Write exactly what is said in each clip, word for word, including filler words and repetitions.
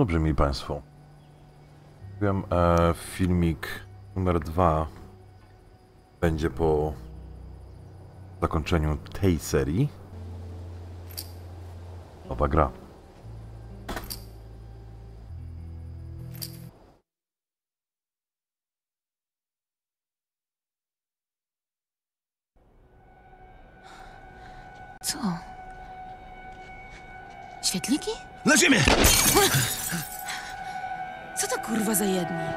Dobrze, mi Państwo. Wiem, e, filmik numer dwa będzie po zakończeniu tej serii. Nowa gra. Co? Świetliki? Na ziemię! Co to kurwa za jedni?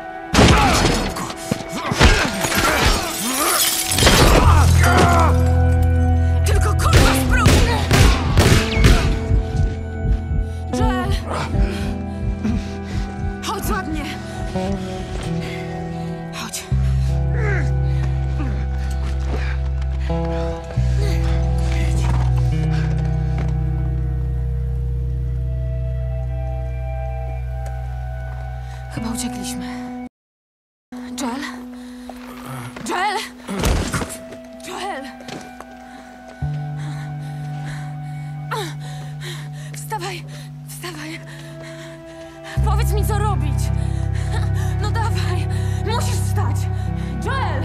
Tylko kurwa spróbuj! Joel! Chodź ładnie! Chodź! Chyba uciekliśmy. Joel? Joel! Joel! Wstawaj! Wstawaj! Powiedz mi, co robić! No dawaj! Musisz wstać! Joel!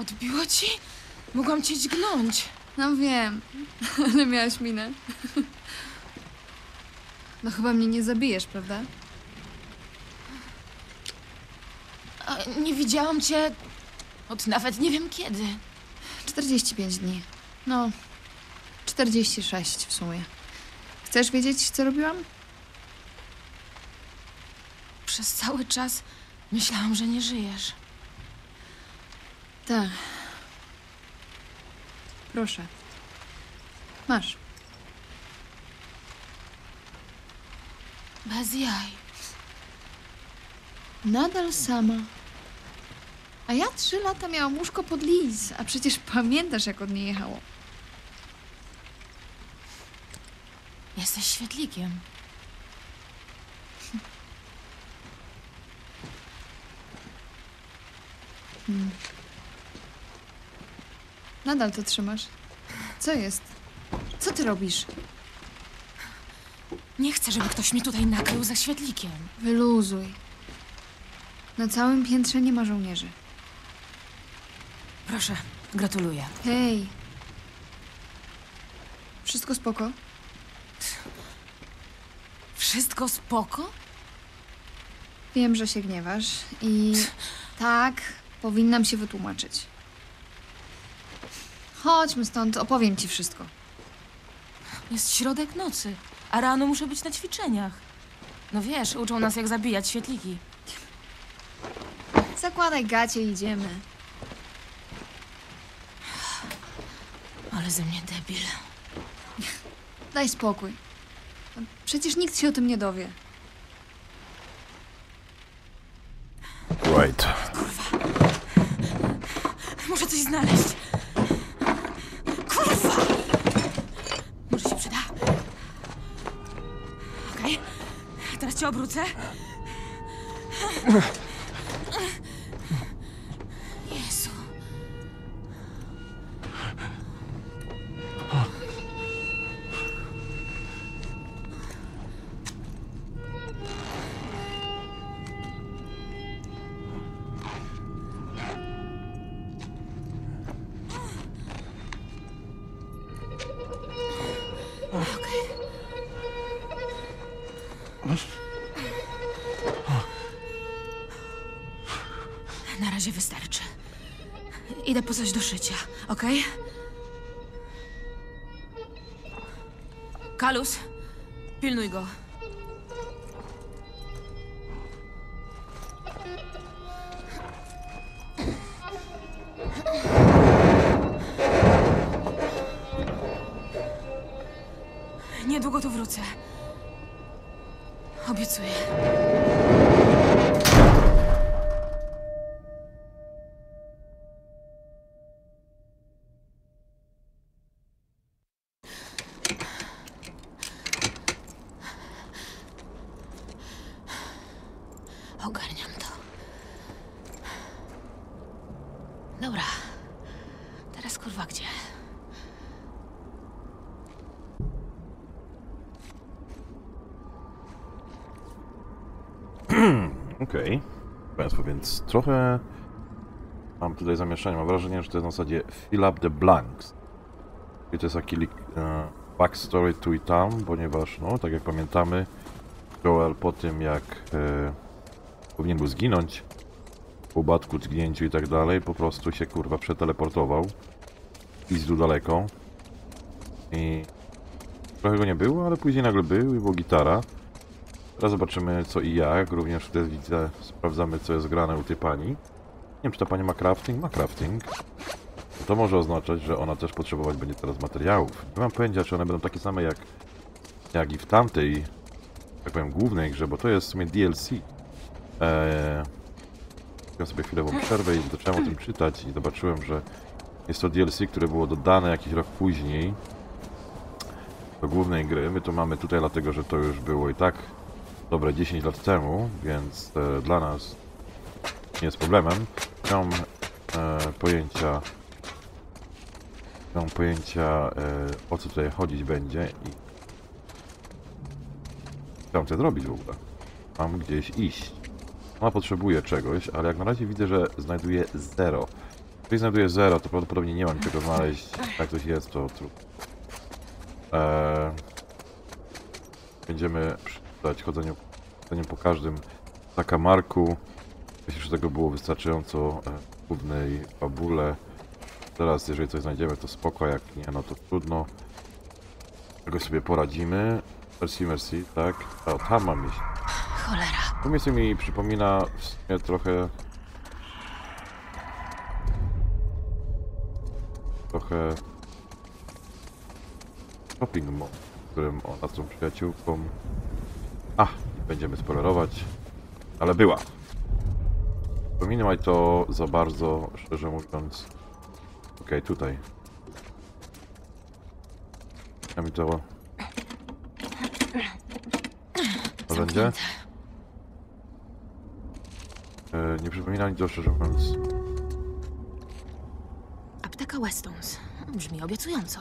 Odbiło ci? Mogłam cię dźgnąć. No wiem, ale miałaś minę. No chyba mnie nie zabijesz, prawda? A nie widziałam cię od nawet nie wiem kiedy. czterdzieści pięć dni. No, czterdzieści sześć w sumie. Chcesz wiedzieć, co robiłam? Przez cały czas myślałam, że nie żyjesz. Tak. Proszę. Masz. Bez jaj. Nadal sama. A ja trzy lata miałam łóżko pod lis, a przecież pamiętasz, jak od niej jechało. Jesteś świetlikiem. Hmm. Nadal to trzymasz. Co jest? Co ty robisz? Nie chcę, żeby ktoś mnie tutaj nakrył za świetlikiem. Wyluzuj. Na całym piętrze nie ma żołnierzy. Proszę, gratuluję. Hej. Wszystko spoko? Wszystko spoko? Wiem, że się gniewasz i tak powinnam się wytłumaczyć. Chodźmy stąd, opowiem ci wszystko. Jest środek nocy, a rano muszę być na ćwiczeniach. No wiesz, uczą nas, jak zabijać świetliki. Zakładaj gacie i idziemy. Ale ze mnie debil. Daj spokój. Przecież nikt się o tym nie dowie. Right. Kurwa. Muszę coś znaleźć. Może się przyda. Okej. Okay. Teraz cię obrócę. Jezu. Na razie wystarczy. Idę po coś do szycia, okej? Okay? Kalus, pilnuj go. wrócę. Obiecuję. Ogarniam to. Dobra. Teraz kurwa gdzie? Okej. Państwo, więc trochę mam tutaj zamieszanie. Mam wrażenie, że to jest na zasadzie fill up the blanks. I to jest taki uh, backstory tu i tam, ponieważ, no, tak jak pamiętamy, Joel po tym jak e, powinien był zginąć, po upadku, zgnięciu i tak dalej, po prostu się kurwa przeteleportował. Pizdu daleko. I trochę go nie było, ale później nagle był i była gitara. Teraz zobaczymy co i jak, również wtedy widzę, sprawdzamy co jest grane u tej pani. Nie wiem czy ta pani ma crafting? Ma crafting. To może oznaczać, że ona też potrzebować będzie teraz materiałów. Nie mam pojęcia czy one będą takie same jak, jak i w tamtej, tak powiem, głównej grze, bo to jest w sumie D L C. Eee, ja sobie chwilową przerwę i zacząłem o tym czytać i zobaczyłem, że jest to D L C, które było dodane jakiś rok później do głównej gry. My to mamy tutaj dlatego, że to już było i tak dobre dziesięć lat temu, więc e, dla nas nie jest problemem. Nie mam e, pojęcia, nie mam pojęcia e, o co tutaj chodzić będzie i chciałem to zrobić w ogóle. Mam gdzieś iść. Ona potrzebuje czegoś, ale jak na razie widzę, że znajduje zero. Jeżeli znajduje zero, to prawdopodobnie nie mam czego znaleźć. Jak coś jest, to trudno. E, będziemy dać chodzeniu, chodzeniu po każdym zakamarku. Myślę, że tego było wystarczająco w głównej fabule. Teraz, jeżeli coś znajdziemy, to spoko, jak nie, no to trudno. Tego sobie poradzimy. Mercy, mercy, tak. O, tam mam iść. Cholera. To miejsce mi przypomina w sumie trochę... trochę... shopping mall, w którym ona z tą przyjaciółką... A, będziemy spoilerować, ale była. Pominąłem to za bardzo, szczerze mówiąc. Okej, tutaj. Ja mi to... Narzędzie? Yy, nie przypomina nic, szczerze mówiąc. Apteka Westons. Brzmi obiecująco.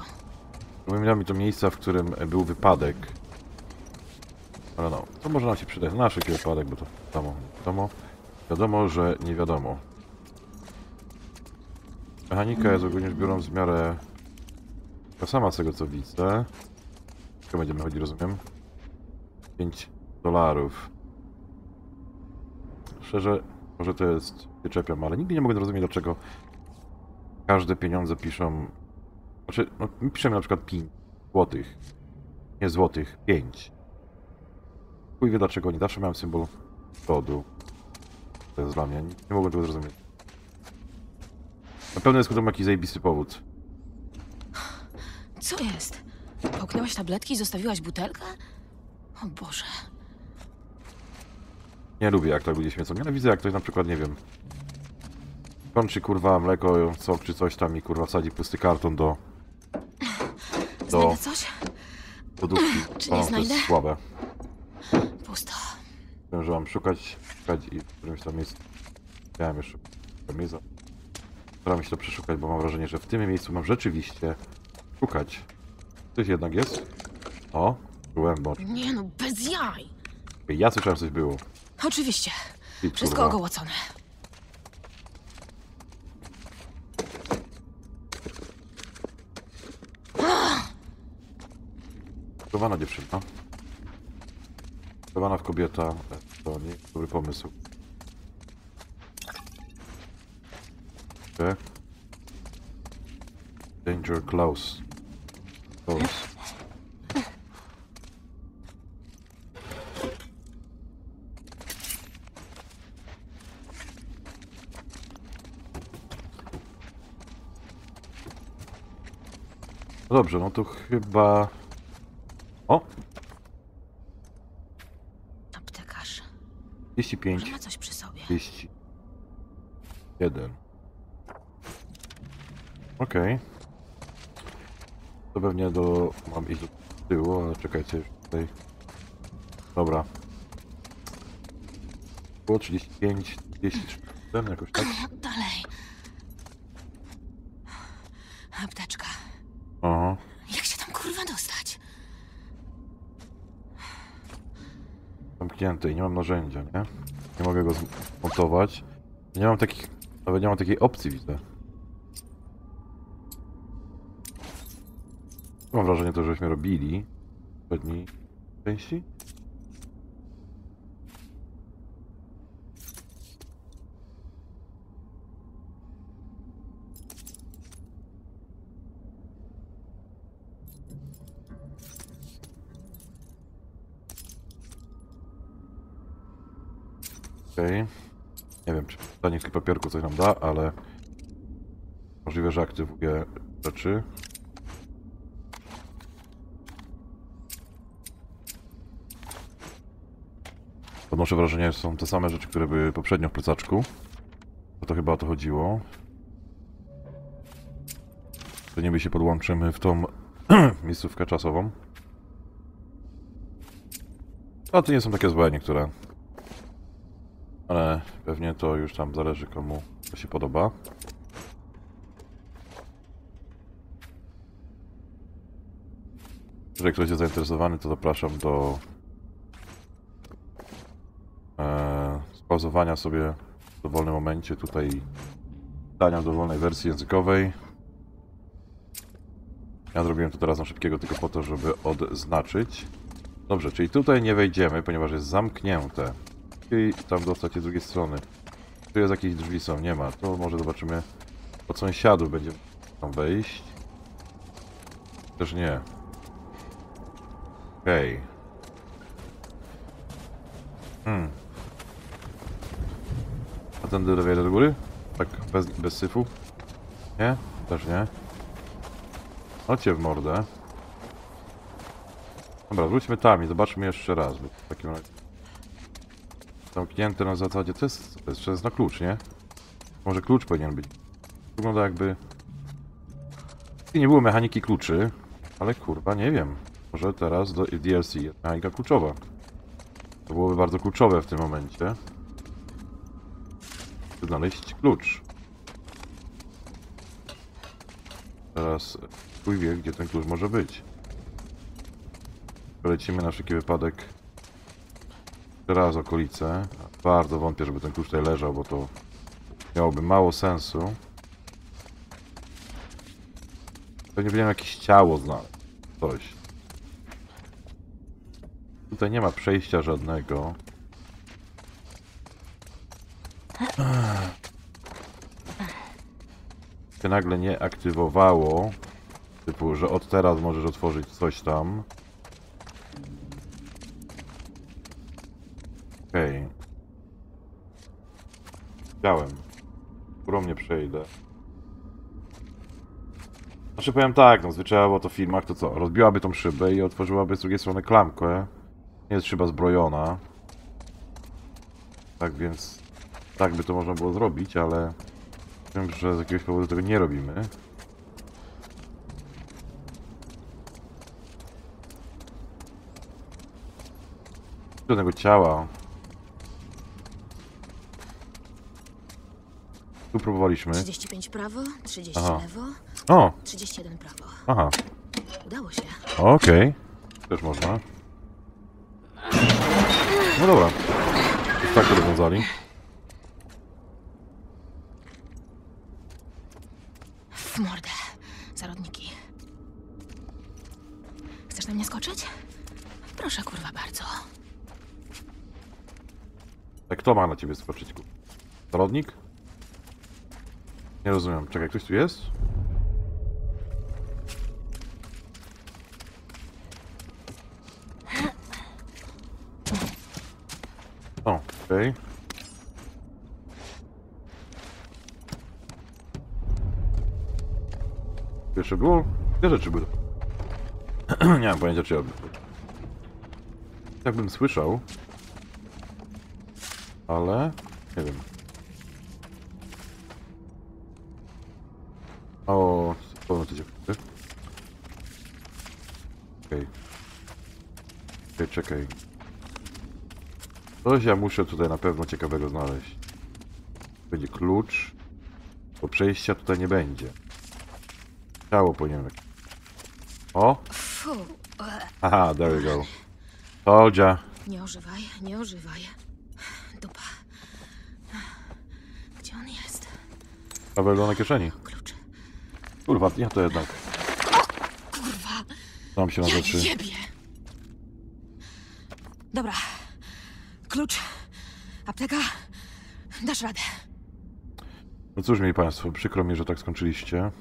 Przypomina mi to miejsca, w którym był wypadek. Ale no, to może nam się przydać na naszych wypadek, bo to wiadomo, wiadomo, wiadomo, że nie wiadomo. Mechanika jest ogólnie biorąc w miarę ta sama z tego co widzę. Tylko będziemy chodzić, rozumiem. pięć dolarów. Szczerze, może to jest, się czepiam, ale nigdy nie mogę zrozumieć dlaczego każde pieniądze piszą... Znaczy, no, my piszemy na przykład pięć złotych. Nie złotych, pięć. Chuj wie dlaczego nie zawsze miałem symbol kodu. To jest dla mnie. Nie, nie mogę tego zrozumieć. Na pewno jest chyba jakiś zajebisty powód. Co jest? Połknęłaś tabletki i zostawiłaś butelkę? O Boże. Nie lubię jak tak ludzie śmiecą. Nie widzę jak ktoś na przykład, nie wiem, kończy kurwa mleko, sok czy coś tam i kurwa wsadzi pusty karton do... do... coś? Podówki. Czy nie znajdę? To jest słabe. Wiem, że mam szukać, szukać i w którymś tam miejscu. Chciałem jeszcze miejsca. Staram się to przeszukać, bo mam wrażenie, że w tym miejscu mam rzeczywiście szukać. Coś jednak jest? O, byłem bocz. Nie no, bez jaj! Ja słyszałem, coś było. Oczywiście. I, wszystko ogołocone. Chowana dziewczyna. Chowana w kobieta, to nie jest dobry pomysł. Okay. Danger Klaus. Klaus. No dobrze, no to chyba... O! trzydzieści pięć. Może ma coś przy sobie. trzydzieści jeden. Okej. Okay. To pewnie do... mam iść do tyłu, ale czekajcie już tutaj. Dobra. Było trzydzieści pięć, trzydzieści cztery, jakoś tak. Dalej. Apteczka. Aha. Jak się tam kurwa dostać? Zamknięty i nie mam narzędzia, nie? Nie mogę go zmontować. Nie mam takich... nawet nie mam takiej opcji, widzę. Mam wrażenie to, żeśmy robili w poprzedniej części. Okej. Okay. Nie wiem, czy pytanie w tym papierku coś nam da, ale możliwe, że aktywuję rzeczy. Podnoszę wrażenie, że są te same rzeczy, które były poprzednio w plecaczku. To, to chyba o to chodziło. To niby się podłączymy w tą miejscówkę czasową. A to nie są takie złe niektóre. Ale pewnie to już tam zależy, komu to się podoba. Jeżeli ktoś jest zainteresowany, to zapraszam do e, spauzowania sobie w dowolnym momencie tutaj dania w dowolnej wersji językowej. Ja zrobiłem to teraz na szybkiego tylko po to, żeby odznaczyć. Dobrze, czyli tutaj nie wejdziemy, ponieważ jest zamknięte. I tam dostać się z drugiej strony. Tu jest jakieś drzwi są, nie ma. To może zobaczymy od sąsiadów będzie tam wejść. Też nie. Okej. Okay. Hmm. A tędy dojdę do góry? Tak bez, bez syfu? Nie? Też nie. Chodźcie w mordę. Dobra, wróćmy tam i zobaczmy jeszcze raz. W takim razie. Zamknięte na zasadzie, to jest, to jest, to jest na klucz, nie? Może klucz powinien być. Wygląda jakby... I nie było mechaniki kluczy, ale kurwa, nie wiem. Może teraz do D L C jest mechanika kluczowa. To byłoby bardzo kluczowe w tym momencie. Znaleźć klucz. Teraz chuj wie, gdzie ten klucz może być. Polecimy na wszelki wypadek raz okolice. Bardzo wątpię, żeby ten klucz tutaj leżał, bo to miałoby mało sensu. Pewnie będziemy jakieś ciało znaleźć. Coś. Tutaj nie ma przejścia żadnego. Się nagle nie aktywowało. Typu, że od teraz możesz otworzyć coś tam. Okej. Okay. Chciałem. Którą mnie przejdę. Znaczy powiem tak, no zwyczajowo to w filmach to co? Rozbiłaby tą szybę i otworzyłaby z drugiej strony klamkę. Nie jest szyba zbrojona. Tak więc... tak by to można było zrobić, ale... wiem, że z jakiegoś powodu tego nie robimy. Żadnego ciała. Tu próbowaliśmy. trzydzieści pięć prawo, trzydzieści aha. Lewo. O! trzydzieści jeden prawo. Aha. Udało się. Okej. Okay. Też można. No dobra. Już tak to rozwiązali. W mordę. Zarodniki. Chcesz na mnie skoczyć? Proszę kurwa bardzo. Tak kto ma na ciebie skoczyć? Zarodnik? Nie rozumiem. Czekaj, ktoś tu jest? O, okej. Okay. Jeszcze było? Te rzeczy były. Nie mam pojęcia, czy ja... jakbym słyszał... ale nie wiem. O, powiem co dziewczyny. Okej. Czekaj, czekaj. Coś ja muszę tutaj na pewno ciekawego znaleźć. Będzie klucz. Bo przejścia tutaj nie będzie. Ciało powinienem. O! Aha, there we go. Soldzia. Nie ożywaj, nie ożywaj. Dupa. Gdzie on jest? Paweł na kieszeni. Klucz. Kurwa, ja to jednak. O, kurwa. Tam się na rzeczy. Dobra. Klucz. Apteka. Dasz radę. No cóż, mieli państwo, przykro mi, że tak skończyliście.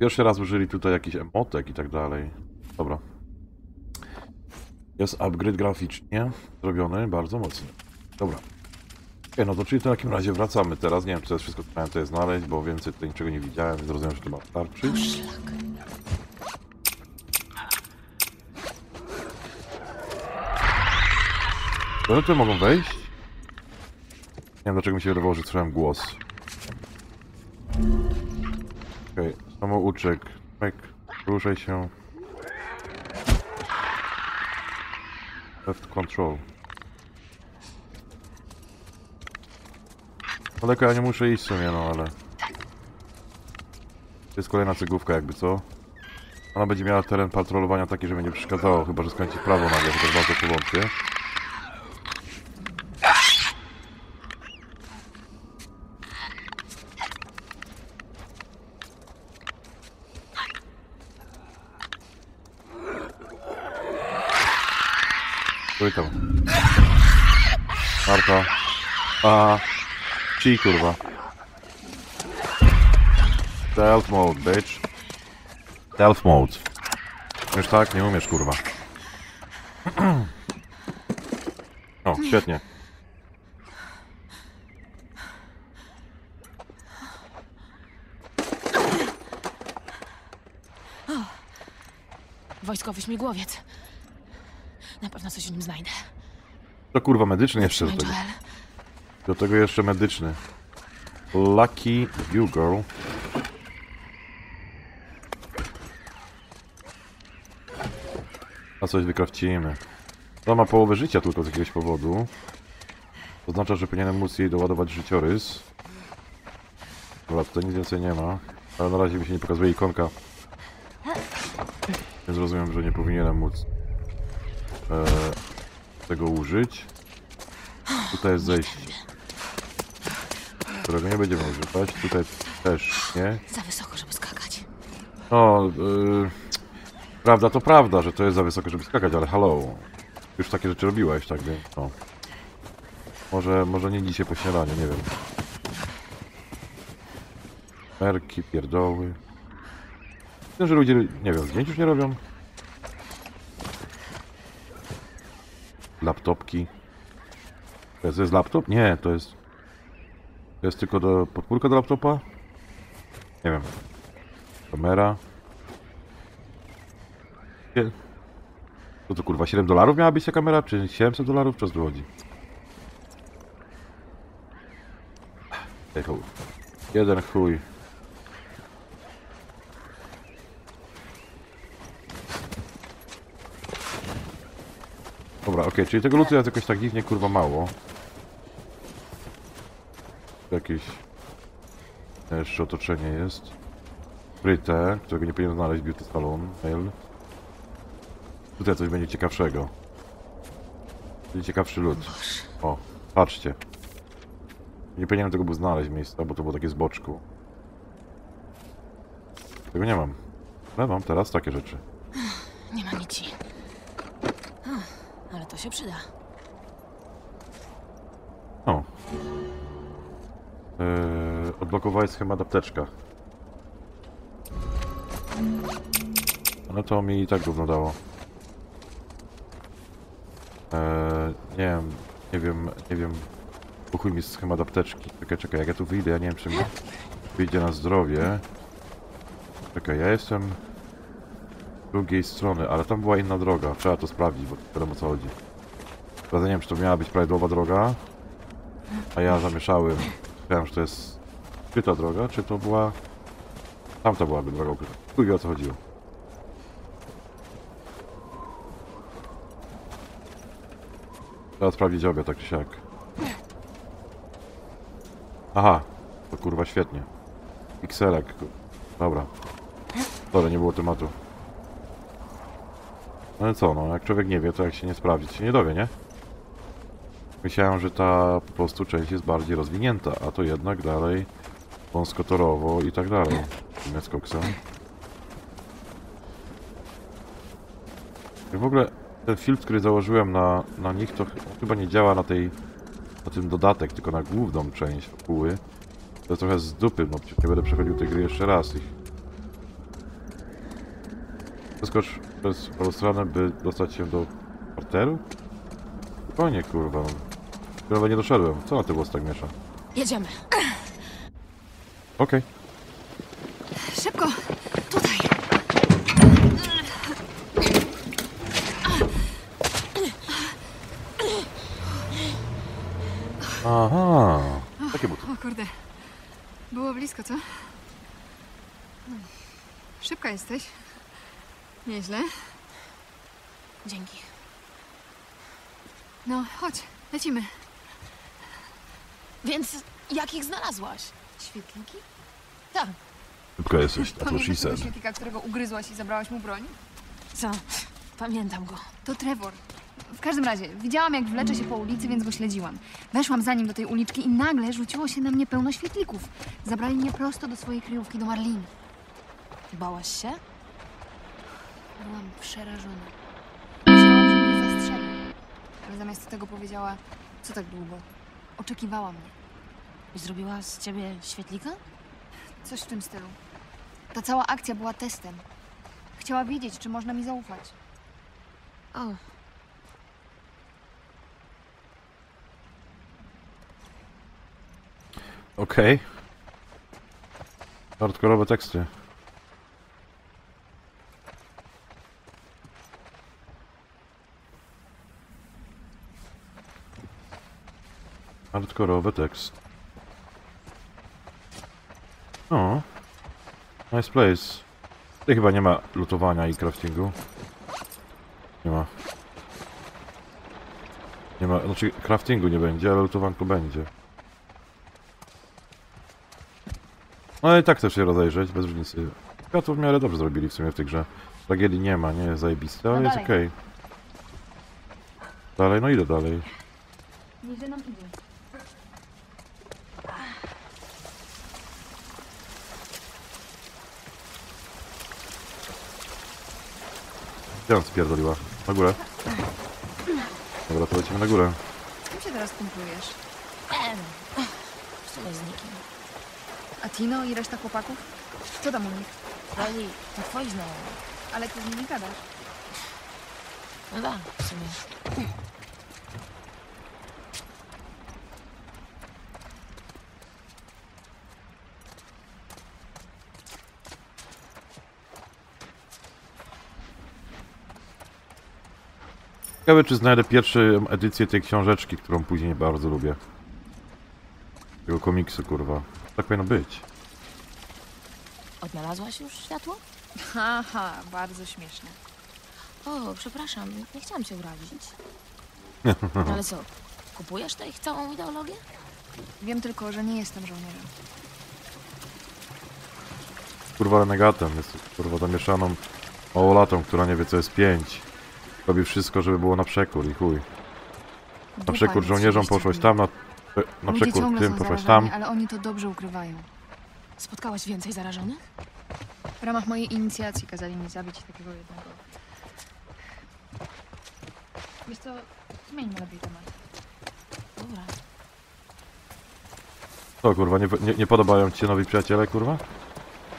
Pierwszy raz użyli tutaj jakichś emotek i tak dalej. Dobra. Jest upgrade graficznie zrobiony bardzo mocny. Dobra. Okej, no to czyli w takim razie wracamy teraz. Nie wiem, czy to jest wszystko, co miałem tutaj znaleźć, bo więcej tutaj niczego nie widziałem, więc rozumiem, że to ma starczyć. Czy one tutaj mogą wejść? Nie wiem, dlaczego mi się wydawało, że słyszałem głos. Okej, samouczek. Pek, ruszaj się. Left control. Daleko ja nie muszę iść w sumie, no ale... To jest kolejna cegłówka jakby, co? Ona będzie miała teren patrolowania taki, że będzie przeszkadzało, chyba że skręci w prawo nagle, chociaż bardzo to wątpię. Tam. Marta. Aha. Ci kurwa. Stealth mode, bitch. Stealth mode. Umiesz tak? Nie umiesz, kurwa. O, świetnie. Wojskowy śmigłowiec. Na pewno coś w nim znajdę. To kurwa medyczny jeszcze do tego. Do tego jeszcze medyczny. Lucky you, girl. A coś wykrawcimy. To ma połowę życia tylko z jakiegoś powodu. To oznacza, że powinienem móc jej doładować życiorys. Dobra, tutaj nic więcej nie ma. Ale na razie mi się nie pokazuje ikonka. Więc rozumiem, że nie powinienem móc tego użyć. Tutaj jest zejście, którego nie będziemy używać. Tutaj też nie. Za wysoko, żeby skakać. No, yy, prawda to prawda, że to jest za wysoko, żeby skakać, ale halo. Już takie rzeczy robiłaś, tak więc no. Może, może nie dzisiaj po śniadaniu, nie wiem. Merki, pierdoły. Myślę, że ludzie, nie wiem, zdjęć już nie robią. Laptopki. To jest, to jest laptop? Nie, to jest... To jest tylko do... podpórka do laptopa? Nie wiem. Kamera. Co to kurwa, siedem dolarów miała być ta kamera? Czy siedemset dolarów? Czas dochodzi. Jeden chuj. Dobra, okej, okay, czyli tego lutu jest jakoś tak dziwnie kurwa mało. Jakieś... Jeszcze otoczenie jest. Kryte, którego nie powinien znaleźć, beauty salon, mail. Tutaj coś będzie ciekawszego. Będzie ciekawszy lód. O, patrzcie. Nie powinienem tego był znaleźć miejsca, bo to było takie z boczku. Tego nie mam. Ale mam teraz takie rzeczy. Nie ma nic. To się przyda. O. Yy, odblokowałeś schemat apteczka. No to mi i tak gówno dało. Yy, nie wiem, nie wiem, nie wiem. Uchuj mi schemat apteczki. Czekaj, czekaj, jak ja tu wyjdę, ja nie wiem, czy mi... wyjdzie na zdrowie. Czekaj, ja jestem z drugiej strony, ale tam była inna droga. Trzeba to sprawdzić, bo wiadomo o co chodzi. Zatem nie wiem, czy to miała być prawidłowa droga, a ja zamieszałem. Wiem, że to jest ukryta droga, czy to była... Tamta byłaby droga ukryta. Drugie, o co chodziło. Trzeba sprawdzić obie, tak czy siak. Aha, to kurwa świetnie. Pikselek. Dobra. Sorry, nie było tematu. Ale co, no jak człowiek nie wie, to jak się nie sprawdzi, to się nie dowie, nie? Myślałem, że ta po prostu część jest bardziej rozwinięta, a to jednak dalej wąskotorowo i tak dalej. Z koksem. I w ogóle ten filtr, który założyłem na, na nich, to chyba nie działa na tej, na ten dodatek, tylko na główną część fabuły. To jest trochę z dupy, no nie będę przechodził tej gry jeszcze raz. Przeskocz przez autostradę, by dostać się do parteru? O nie, kurwa. Chyba nie doszedłem. Co na te włosy tak miesza? Jedziemy. Okej. Okay. Szybko. Tutaj. Aha. Takie buty. O, o kurde. Było blisko, co? Szybka jesteś. Nieźle. Dzięki. No, chodź, lecimy. Więc jak ich znalazłaś? Świetliki? Tak. Szybko jesteś, a to już Isen. Świetlika, którego ugryzłaś i zabrałaś mu broń? Co? Pamiętam go. To Trevor. W każdym razie, widziałam jak wlecze się po ulicy, więc go śledziłam. Weszłam za nim do tej uliczki i nagle rzuciło się na mnie pełno świetlików. Zabrali mnie prosto do swojej kryjówki, do Marliny. Bałaś się? Byłam przerażona. Myślałam, że mnie zastrzeli. Ale zamiast tego powiedziała, co tak długo. Oczekiwała mnie. I zrobiła z ciebie świetlika? Coś w tym stylu. Ta cała akcja była testem. Chciała wiedzieć, czy można mi zaufać. O. Okej. Okay. Hardkorowe teksty. Hardkorowy tekst. O. Nice place. Tutaj chyba nie ma lutowania i craftingu. Nie ma. Nie ma, znaczy craftingu nie będzie, ale lutowanko będzie. No i tak też się rozejrzeć, bez różnicy. Ja to w miarę dobrze zrobili w sumie w tej grze. Tragedii nie ma, nie jest zajebiste, ale no jest okej. Okay. Dalej, no idę dalej. Idzie nam idzie. Gdzie nam spierdoliła? Na górę. Dobra, to lecimy na górę. Z kim się teraz kumplujesz? W sumie z nikim. A Tino i reszta chłopaków? Co tam u nich? Oni, to twoi znajomi. Ale ty z nimi gadasz. No da, w sumie. Ciekawe, czy znajdę pierwszą edycję tej książeczki, którą później bardzo lubię. Tego komiksu, kurwa. Tak powinno być. Odnalazłaś już światło? Haha, bardzo śmieszne. O, przepraszam, nie chciałam cię urazić. Ale co, kupujesz tę ich całą ideologię? Wiem tylko, że nie jestem żołnierzem. Kurwa renegatem, jest kurwa zamieszaną małolatą, która nie wie co jest pięć. Robi wszystko, żeby było na przekór i chuj. Na przekór żołnierzom poszłaś tam, na, na przekór tym poszłaś tam. Ale oni to dobrze ukrywają. Spotkałaś więcej zarażonych? W ramach mojej inicjacji kazali mi zabić takiego jednego. Wiesz co, zmieńmy lepiej temat. Dobra. Co kurwa, nie, nie, nie podobają ci się nowi przyjaciele, kurwa?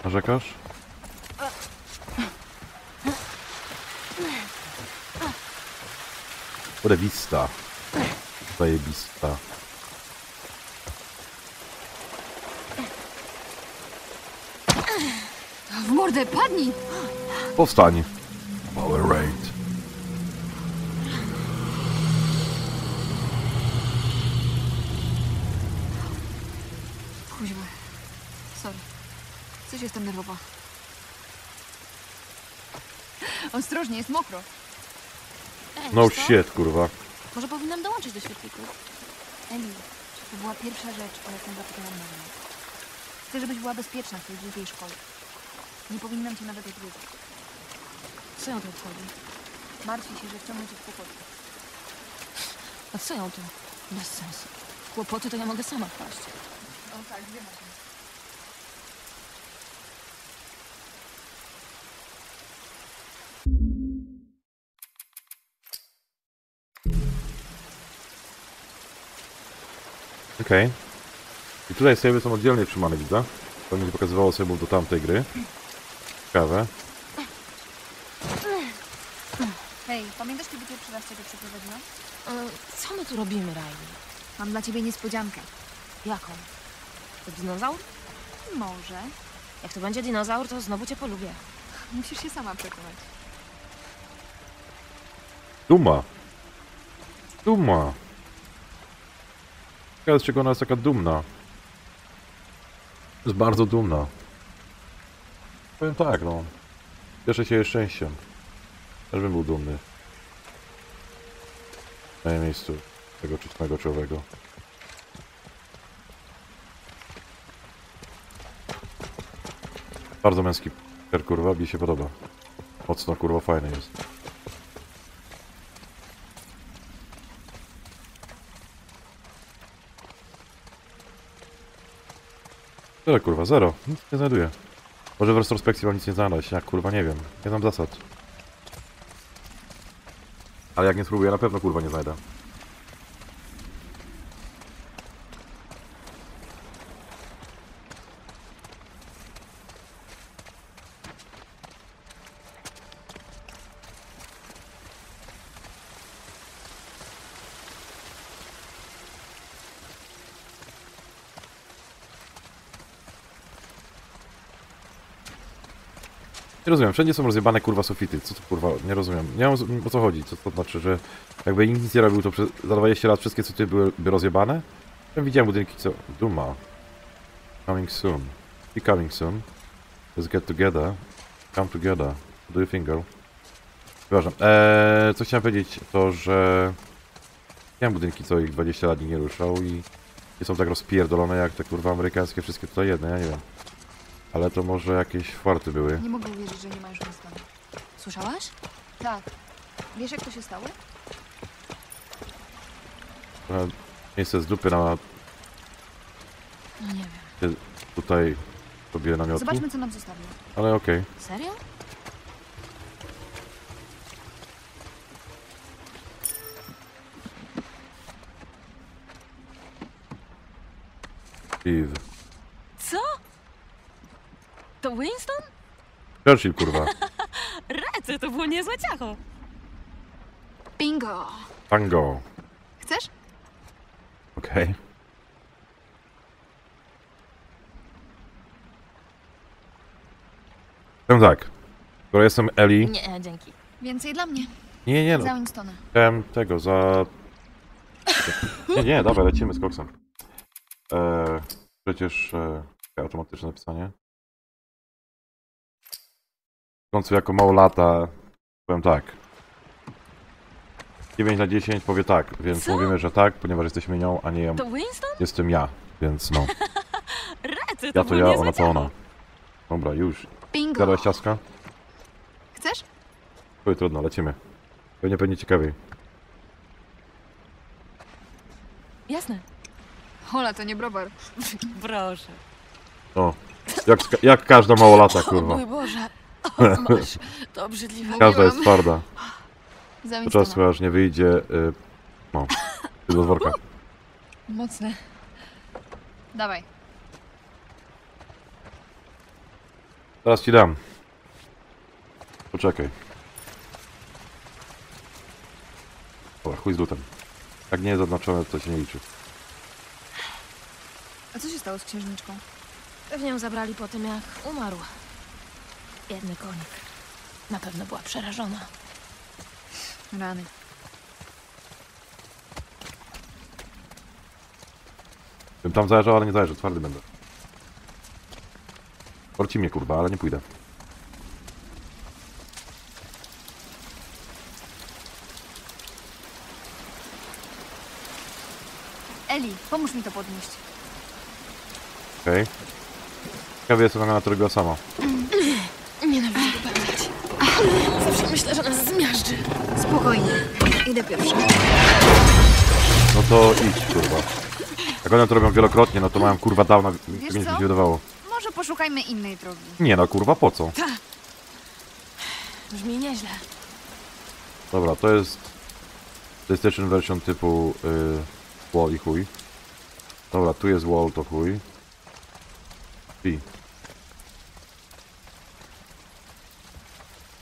Narzekasz? Rewista. Zajebista. W mordę, padnij! Powstań. Power Raid. Kuźmy. Sorry. Coś jestem nerwowa. Ostrożnie, jest mokro. Ej, no shit, kurwa. Może powinnam dołączyć do świetlików. Eli, to była pierwsza rzecz, o jaką zapytałam mamę. Chcę, żebyś była bezpieczna w tej drugiej szkole. Nie powinnam cię nawet odwiedzać. Co ją tu obchodzi? Martwi się, że wciągnę cię w kłopoty. A co ją tu? Bez sensu. Kłopoty to ja mogę sama wpaść. O tak, wiem o tym. Okej. Okay. I tutaj save'y są oddzielnie trzymane, widzę. To będzie pokazywało save'ów do tamtej gry. Ciekawe. Hej, pamiętasz, kiedy pierwszy raz ciebie przeprowadziłam? E, co my tu robimy, Riley? Mam dla ciebie niespodziankę. Jaką? To dinozaur? Może. Jak to będzie dinozaur, to znowu cię polubię. Musisz się sama przekonać. Duma. Duma. Z czego ona jest taka dumna? Jest bardzo dumna. Powiem tak, no. Cieszę się jej szczęściem. Też bym był dumny. Na jej miejscu tego czystego człowieka. Bardzo męski pier, kurwa, mi się podoba. Mocno, kurwa, fajny jest. Tyle, kurwa, zero. Nic nie znajduję. Może w retrospekcji mam nic nie znaleźć. Jak, kurwa, nie wiem. Nie znam zasad. Ale jak nie spróbuję, na pewno, kurwa, nie znajdę. Nie rozumiem, wszędzie są rozjebane, kurwa, sufity. Co to, kurwa, nie rozumiem. Nie wiem, o co chodzi. Co to znaczy, że jakby nikt nic nie robił, to za dwadzieścia lat wszystkie sufity byłyby rozjebane? Ja widziałem budynki, co... Duma. Coming soon. Be coming soon. Let's get together. Come together. Do you think, girl? Przepraszam. Eee, co chciałem powiedzieć, to że... Widziałem budynki, co ich dwadzieścia lat nie ruszał i... Nie są tak rozpierdolone, jak te, kurwa, amerykańskie wszystkie tutaj jedne, ja nie wiem. Ale to może jakieś farty były. Nie mogę uwierzyć, że nie ma już nic tam. Słyszałaś? Tak. Wiesz, jak to się stało? Miejsce z dupy na... No nie wiem. Tutaj robię namiotu. Zobaczmy, co nam zostawiło. Ale okej. Okay. Serio? Steve. To Winston? Churchill, kurwa. Rację, to było niezłe ciacho. Bingo. Tango. Chcesz? Okej. Okay. Powiem tak. Skoro jestem Eli... Nie, dzięki. Więcej dla mnie. Nie, nie, no. Za Winstona. Chciałem tego, za... Nie, nie, dawaj, lecimy z koksem. Eee, przecież... E, automatyczne napisanie. W końcu jako małolata, powiem tak. dziewięć na dziesięć powie tak, więc co? Mówimy, że tak, ponieważ jesteśmy nią, a nie ją. To Winston? Jestem ja, więc no. Rety, to ja to ja, ona to ona. Dobra, już. Bingo. Zjadłaś ciastka? Chcesz? Oj, trudno, lecimy. Pewnie pewnie ciekawiej. Jasne. Hola, to nie browar. Proszę. O, jak, jak każda małolata, kurwa. O mój Boże. O, masz, to obrzydliwe. Każda jest twarda. Podczas aż nie wyjdzie... Yy, no, do worka. Mocne. Dawaj. Teraz ci dam. Poczekaj. Dobra, chuj z lutem. Jak nie jest zaznaczone, to się nie liczy. A co się stało z księżniczką? Pewnie ją zabrali po tym, jak umarł. Biedny konik. Na pewno była przerażona. Rany. Bym tam zajrzał, ale nie zajrzę. Twardy będę. Porci mnie, kurwa, ale nie pójdę. Eli, pomóż mi to podnieść. Okej. Okay. Ciekawie jest, ona robiła sama. Nienawidzę go pamiętać. Zawsze myślę, że nas zmiażdży. Spokojnie. Idę pierwsza. No to idź, kurwa. Jak one to robią wielokrotnie, no to mają, kurwa, dawno. Wiesz co? Nie wydawało. Może poszukajmy innej drogi. Nie no, kurwa, po co? Ta. Brzmi nieźle. Dobra, to jest PlayStation version typu yy, wall i chuj. Dobra, tu jest wall, to chuj. I.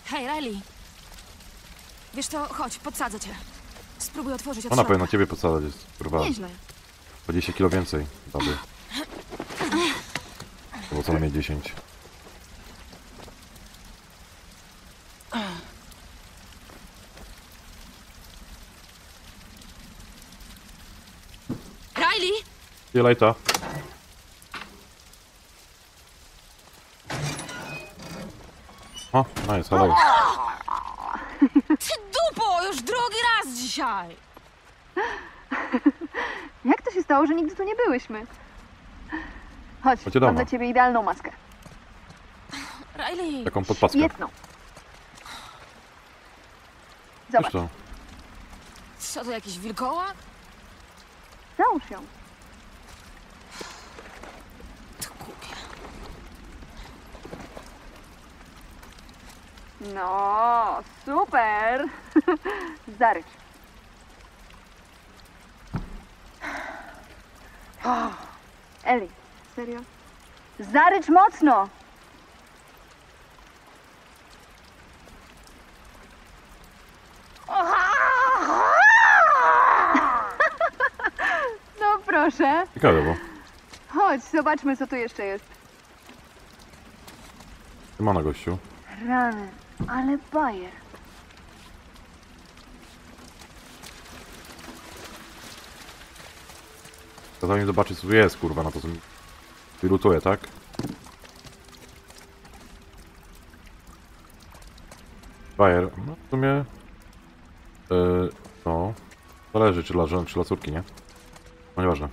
Hej, Riley. Wiesz co, chodź, podsadzę cię. Spróbuj otworzyć od Ona środka. Ona pewnie ciebie podsadzać jest, kurwa. Nieźle. Po dziesięć kilo więcej, dobry. Bo co najmniej dziesięć. Riley! See you later. O, nice, hello. Ty dupo, już drugi raz dzisiaj! Jak to się stało, że nigdy tu nie byłyśmy? Chodź, Chodź mam dla ciebie idealną maskę. Riley! Taką podpaskę. Jedną. Zobacz. Co? Co to, jakiś wilkołak? Załóż ją. No, super! Zarycz. Oh, Eli, serio? Zarycz mocno! No proszę. Ciekawe, bo. Chodź, zobaczmy, co tu jeszcze jest. Ma na gościu. Rany. Ale bajer. Zanim zobaczyć, co tu jest, kurwa, na to co mi lutuje, tak? Bajer, no w sumie... Yy, no... Zależy, czy dla żony, czy dla córki, nie? No nieważne.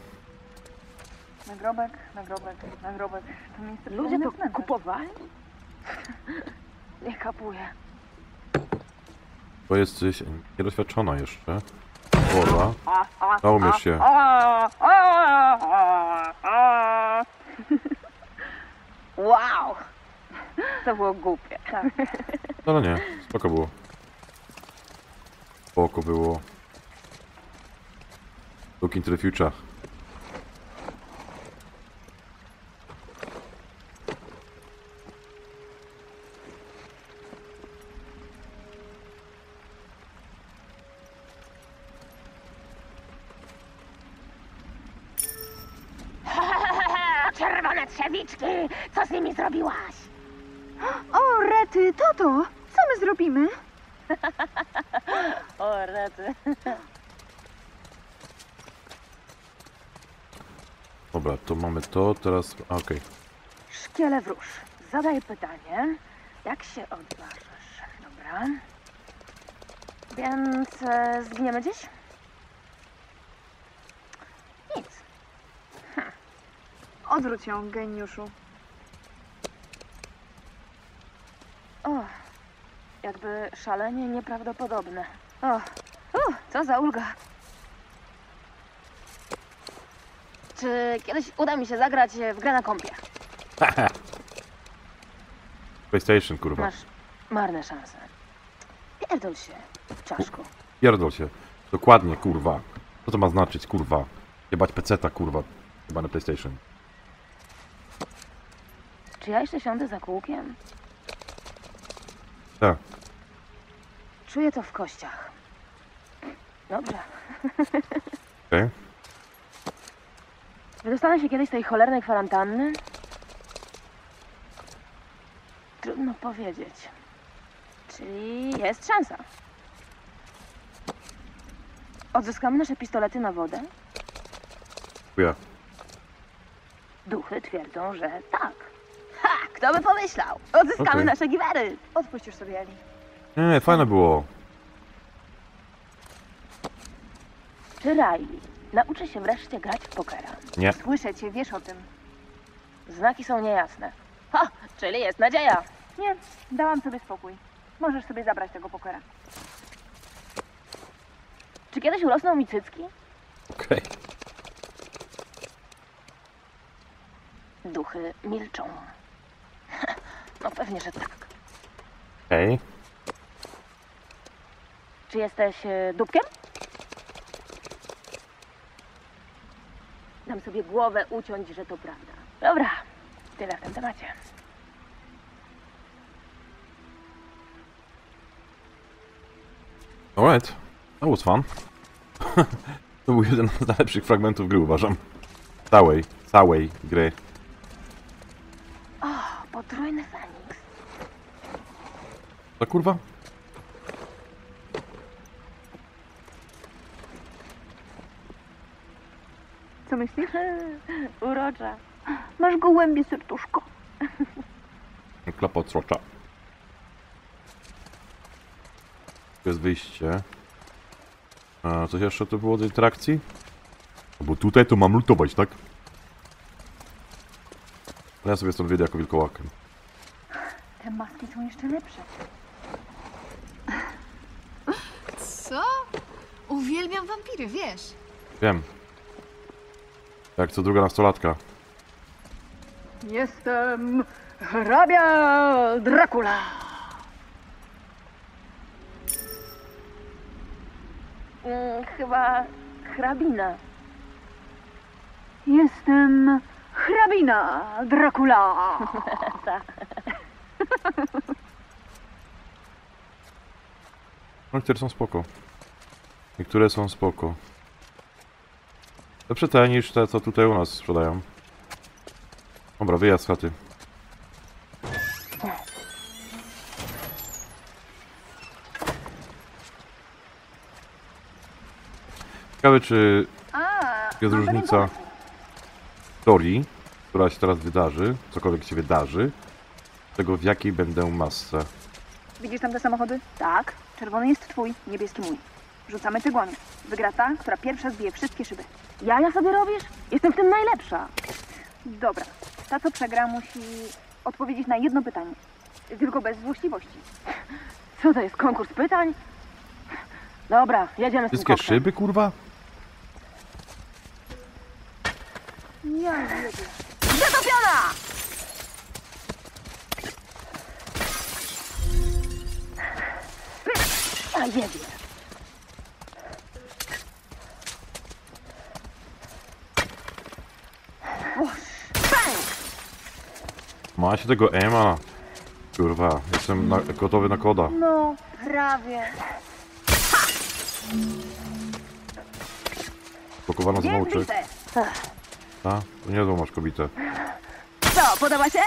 Nagrobek, nagrobek, nagrobek... To miejsce ludzie to wnętrze. Kupowali? Nie kapuje. To jest coś niedoświadczona jeszcze. Boże. Naumiesz się. Wow! To było głupie. Tak. No, no nie, spoko było. Spoko było. Look into the future. Co z nimi zrobiłaś? O, Rety, tato, co my zrobimy? O, Rety. Dobra, to mamy to, teraz... Okej. Okay. Szkiele wróż, zadaj pytanie, jak się odważysz, dobra? Więc e, zginiemy dziś? Odwróć ją, geniuszu. O, jakby szalenie nieprawdopodobne. O, uh, co za ulga. Czy kiedyś uda mi się zagrać w grę na kompie? PlayStation, kurwa. Masz marne szanse. Pierdol się, czaszku. Pierdol się. Dokładnie, kurwa. Co to ma znaczyć, kurwa? Jebać peceta, kurwa. Chyba na PlayStation. Czy ja jeszcze siądę za kółkiem? Tak. Czuję to w kościach. Dobrze. Okay. Wydostanę się kiedyś z tej cholernej kwarantanny? Trudno trudno powiedzieć. Czyli jest szansa. Odzyskamy nasze pistolety na wodę? Ja. Duchy twierdzą, że tak. Ha! Kto by pomyślał? Odzyskamy okay. nasze giwery. Odpuść już sobie, Eli. Nie, nie, fajne było. Czy Riley nauczy się wreszcie grać w pokera? Nie. Słyszę cię, wiesz o tym. Znaki są niejasne. Ha! Czyli jest nadzieja. Nie, dałam sobie spokój. Możesz sobie zabrać tego pokera. Czy kiedyś urosną mi cycki? Okej. Okay. Duchy milczą. No pewnie, że tak. Okej. Okay. Czy jesteś dupkiem? Dam sobie głowę uciąć, że to prawda. Dobra, tyle w tym temacie. Alright, that was fun. To był jeden z najlepszych fragmentów gry, uważam. Całej, całej gry. O, potrójny Feniks. Ta kurwa? Co myślisz? Urocza. Masz gołębie serduszko. Klapot srocza. To jest wyjście. A coś jeszcze tu było do interakcji? Bo tutaj to mam lutować, tak? Ale ja sobie stąd wyjdę jako wilkołakiem. Te maski są jeszcze lepsze. Co? Uwielbiam wampiry, wiesz? Wiem. Jak co druga nastolatka. Jestem hrabia Dracula. Hmm, chyba hrabina. Jestem hrabina Dracula. No, które są spoko. Niektóre są spoko. Lepsze te niż te, co tutaj u nas sprzedają. Dobra, wyjazd z chaty. Ciekawe, czy jest różnica historii, która się teraz wydarzy, cokolwiek się wydarzy, tego w jakiej będę masce. Widzisz tam te samochody? Tak. Czerwony jest twój, niebieski mój. Rzucamy tygoń. Wygra ta, która pierwsza zbije wszystkie szyby. Jaja sobie robisz? Jestem w tym najlepsza. Dobra. Ta, co przegra, musi odpowiedzieć na jedno pytanie. Tylko bez złośliwości. Co to jest? Konkurs pytań? Dobra, jedziemy z tym wszystkie szyby, kurwa? Ja jedzie. Zatopiona! A jedzie. Ma się tego Ema. Kurwa, jestem na, gotowy na koda. No, prawie. Spokowano z małczyk. Ta? To nie złamasz kobietę. Co, podoba się?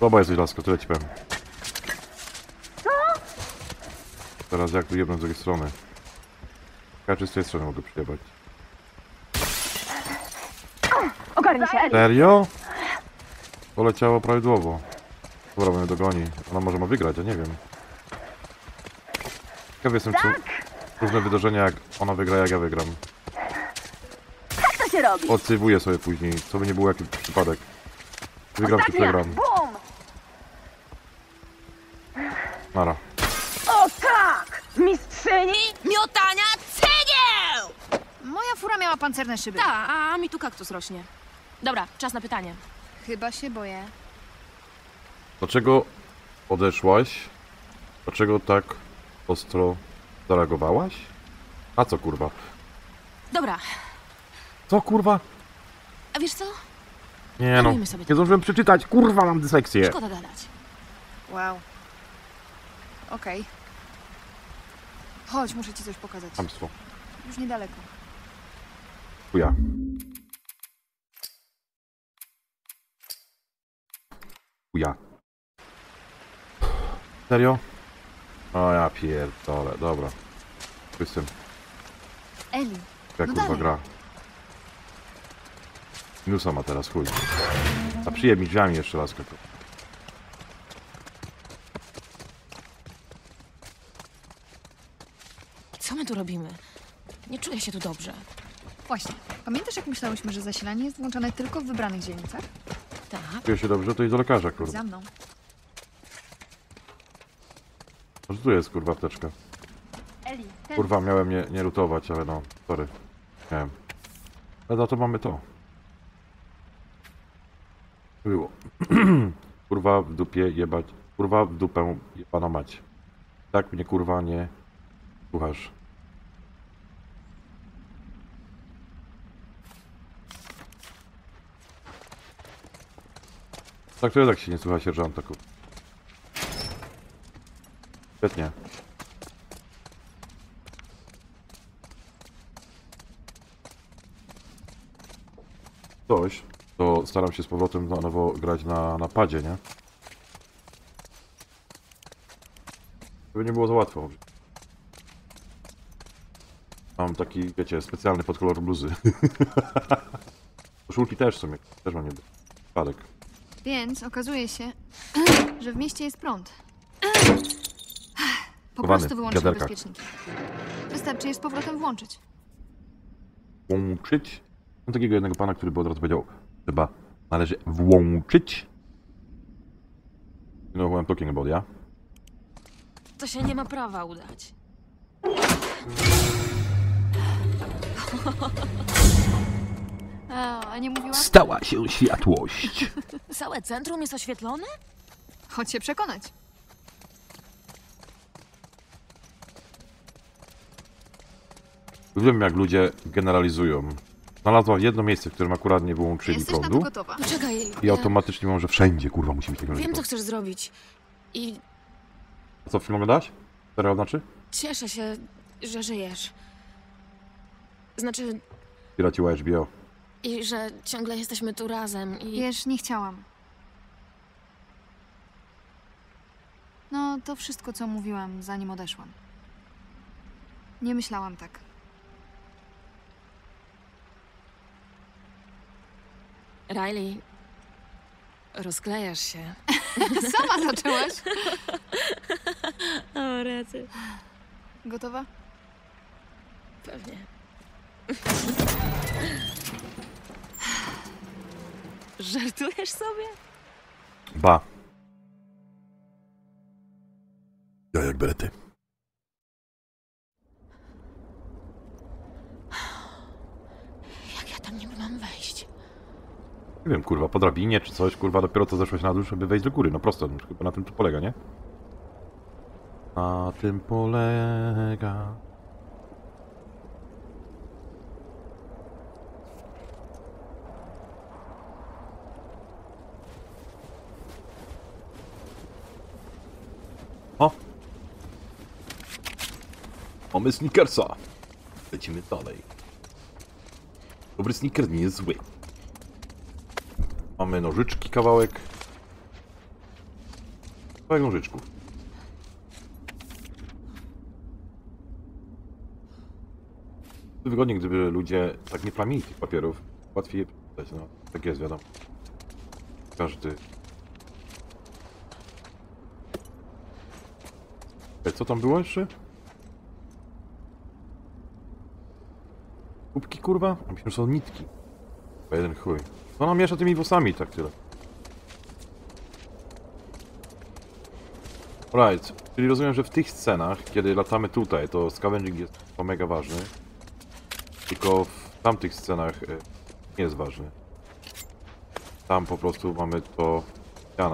Dobra jesteś, laska, tyle ci powiem. Co? Teraz jak tu jebnę z drugiej strony. Każdy z tej strony mogę przyjebać. Serio? Poleciało prawidłowo. Dobra, bo mnie dogoni. Ona może ma wygrać, ja nie wiem. Ciekawy jestem, tak. Czy różne wydarzenia, jak ona wygra, jak ja wygram. Tak to się robi. Odsejwuję sobie później, co by nie było jakiś przypadek. Wygram czy przegram. Nara. O tak! Mistrzyni miotania cegieł! Moja fura miała pancerne szyby. Tak, a mi tu kaktus rośnie. Dobra, czas na pytanie. Chyba się boję. Dlaczego odeszłaś? Dlaczego tak ostro zareagowałaś? A co kurwa? Dobra. Co kurwa? A wiesz co? Nie no, nie zdążyłem przeczytać, kurwa mam dyslekcję. Szkoda gadać. Wow. Okej. Okay. Chodź, muszę ci coś pokazać. Hamstwo. Już niedaleko. Chuja. Chuja. Serio? O ja pierdolę, dobra. Jestem. Eli. Jak kurwa no gra. Minusa ma teraz, chuj. A przyjem mi drzwiami jeszcze raz, koko. Co my tu robimy? Nie czuję się tu dobrze. Właśnie. Pamiętasz, jak myślałyśmy, że zasilanie jest włączone tylko w wybranych dzielnicach? Tak. Czuję się dobrze, to i do lekarza, kurwa. Za mną. Może tu jest, kurwa, apteczka. Eli, ten... Kurwa, miałem nie, nie lutować, ale no, sorry. Miałem. Ale za to mamy to. Było. Kurwa w dupie jebać. Kurwa w dupę jebana mać. Tak mnie kurwa nie słuchasz. Tak to jest, jak się nie słucha sierżanta, kurwa. Świetnie. Coś. To staram się z powrotem na nowo grać na, na padzie, nie? Żeby nie było za łatwo. Mam taki, wiecie, specjalny podkolor bluzy. Koszulki też w sumie, też mam niby. Spadek. Więc okazuje się, że w mieście jest prąd. Po Kowany, prostu wyłączyć bezpieczniki. Wystarczy je z powrotem włączyć. Włączyć? Mam takiego jednego pana, który by od razu powiedział, chyba należy włączyć. No, byłem talking about, ja. To się nie ma prawa udać. A, a nie mówiła? Stała się światłość. Całe centrum jest oświetlone? Chodź się przekonać. Lubię, jak ludzie generalizują. Znalazła jedno miejsce, w którym akurat nie wyłączyli prądu. Poczekaj, i automatycznie ja... mówią, że wszędzie, kurwa, musi być technologia. Wiem, co chcesz zrobić. I... A co, film mogę dać? Serio, znaczy? Cieszę się, że żyjesz. Znaczy... Piraciła H B O. I że ciągle jesteśmy tu razem i... Wiesz, nie chciałam. No, to wszystko, co mówiłam, zanim odeszłam. Nie myślałam tak. Riley, rozklejasz się. Sama zaczęłaś. O, rety. Gotowa? Pewnie. Żartujesz sobie? Ba. Ja jak berety. Jak ja tam niby mam wejść? Nie wiem, kurwa, po drabinie czy coś, kurwa, dopiero co zeszłeś na dół, żeby wejść do góry. No prosto, chyba na tym to polega, nie? Na tym polega... O! Mamy Snickersa! Lecimy dalej. Dobry Snickers nie jest zły. Mamy nożyczki, kawałek. Kawałek nożyczków. Wygodnie, gdyby ludzie tak nie plamili tych papierów. Łatwiej je przeczytać, no. Tak jest, wiadomo. Każdy. Co tam było jeszcze? Kubki, kurwa? Myślę, że są nitki. Chyba jeden chuj. Ona miesza tymi włosami, tak tyle. Right, czyli rozumiem, że w tych scenach, kiedy latamy tutaj, to scavenging jest to mega ważny. Tylko w tamtych scenach nie jest ważny. Tam po prostu mamy to...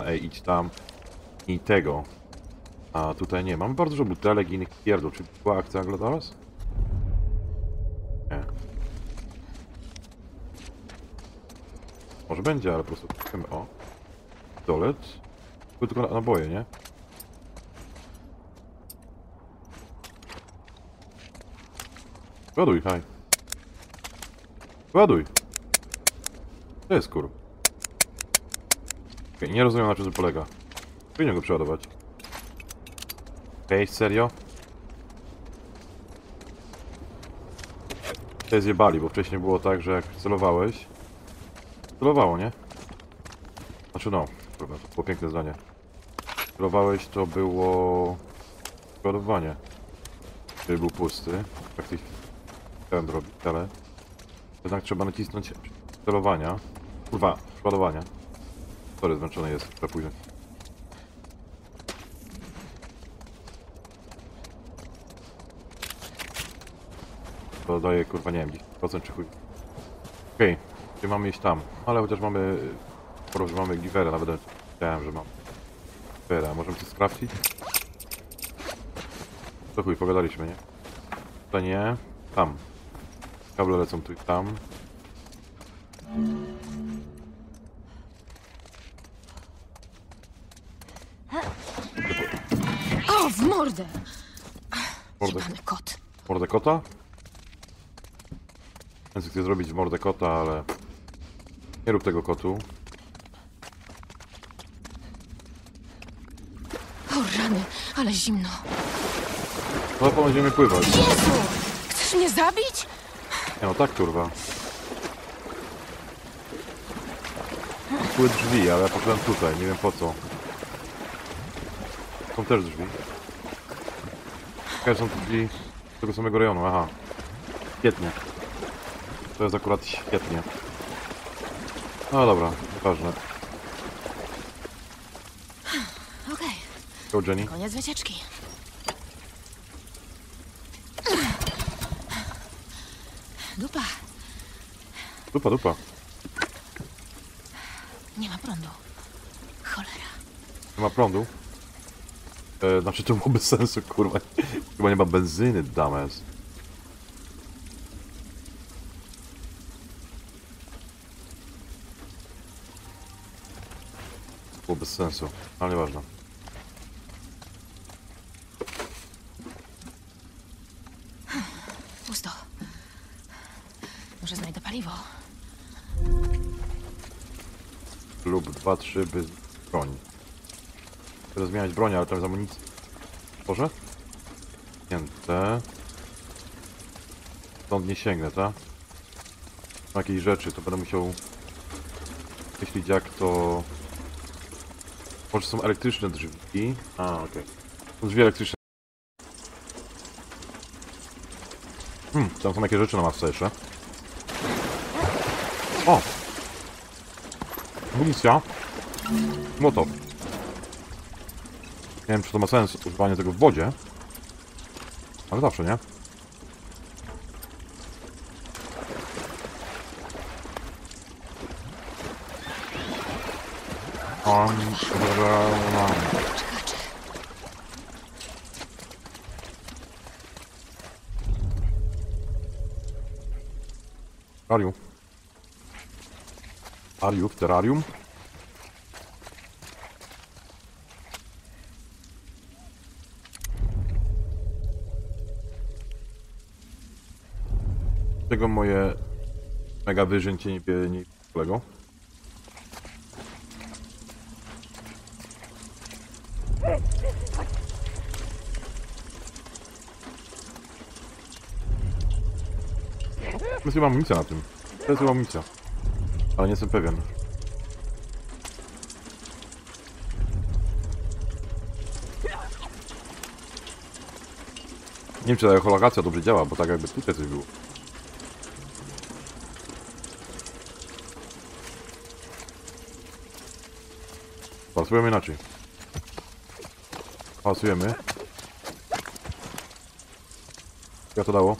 Ej, idź tam. I tego. A tutaj nie. Mam bardzo dużo butelek i innych pierdół. Czy była akcja Anglo teraz? Nie. Może będzie, ale po prostu chcemy. O. Dolet. Tylko naboje, nie? Ładuj, haj. Ładuj. To jest kurwa. Okej, nie rozumiem, na czym to polega. Powinien go przeładować. Okej, serio? Tutaj zjebali, bo wcześniej było tak, że jak celowałeś... Celowało, nie? Znaczy no, to było piękne zdanie. Celowałeś, to było... Przeładowanie. Czyli był pusty. Praktycznie chciałem robić, ale... Jednak trzeba nacisnąć celowania. Kurwa, przeładowania. Sorry, zmęczony jest, za późno. To daje, kurwa, nie wiem, dziesięć procent czy chuj. Okej, okay. Mamy iść tam, ale chociaż mamy... Sporo, że mamy giwera, nawet chciałem, że mam giwera. Możemy coś skrafcić? To chuj, pogadaliśmy, nie? To nie, tam. Kable lecą tu i tam. O, w mordę! Mordę, kot. Mordę kota? Więc chcę zrobić w mordę kota, ale... Nie rób tego kotu. O rany, ale zimno. No to będziemy pływać. Jezu! Chcesz mnie zabić? Nie, no tak, kurwa. Były drzwi, ale ja poszedłem tutaj, nie wiem po co. Są też drzwi. Są drzwi z tego samego rejonu, aha. Świetnie. To jest akurat świetnie. No dobra, ważne. Okej. Go, Jenny. Koniec wycieczki. Dupa. Dupa, dupa. Nie ma prądu. Cholera. Nie ma prądu? E, znaczy to byłoby sensu, kurwa. Chyba nie ma benzyny, dames. Było bez sensu, ale nieważne. Pusto. Może znajdę paliwo. Lub dwa, trzy, by broń. Chcę zmieniać broń, ale tam jest amunicja. Boże? Pięte. Stąd nie sięgnę, tak? Są jakieś rzeczy, to będę musiał... Myśleć jak to... Może są elektryczne drzwi. A, okej. Okay. Są drzwi elektryczne. Hmm, tam są jakieś rzeczy na masce jeszcze. O! Amunicja. Młotop. Nie wiem, czy to ma sens używanie tego w wodzie. Ale zawsze, nie? Um, Terrarium. Are you w terrarium? Dlaczego moje mega wyżyn cię nie bije kolego? To jest chyba amunicja na tym. To jest chyba amunicja. Ale nie jestem pewien. Nie wiem, czy ta echolokacja dobrze działa, bo tak jakby tutaj coś było. Pasujemy inaczej. Pasujemy. Jak to dało?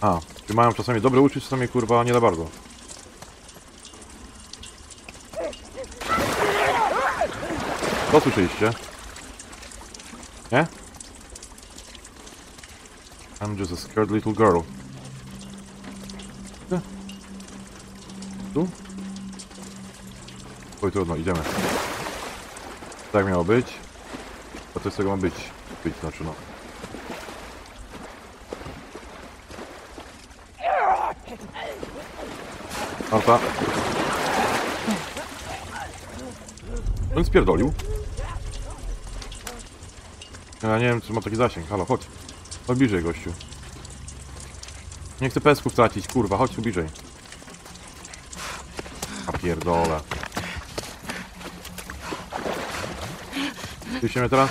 A, czy mają czasami dobre uczuć, czasami kurwa nie da bardzo. To słyszeliście? Nie? I'm just a scared little girl. Tu? Oj, trudno, idziemy. Tak miało być. A coś z tego ma być. Być, znaczy no. Marta. On spierdolił. Ja nie wiem, czy ma taki zasięg. Halo, chodź. Chodź bliżej, gościu. Nie chcę pesków tracić, kurwa. Chodź tu bliżej. A pierdolę. Słyszycie mnie teraz?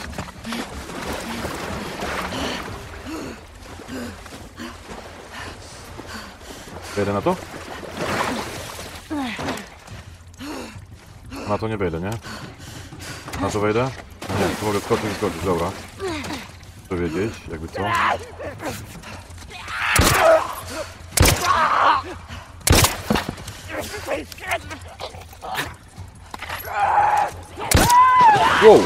Wejdę na to? Na to nie wejdę, nie? Na to wejdę? Nie, to mogę skoczyć i skoczyć, dobra. Chcę wiedzieć, jakby co. Wow!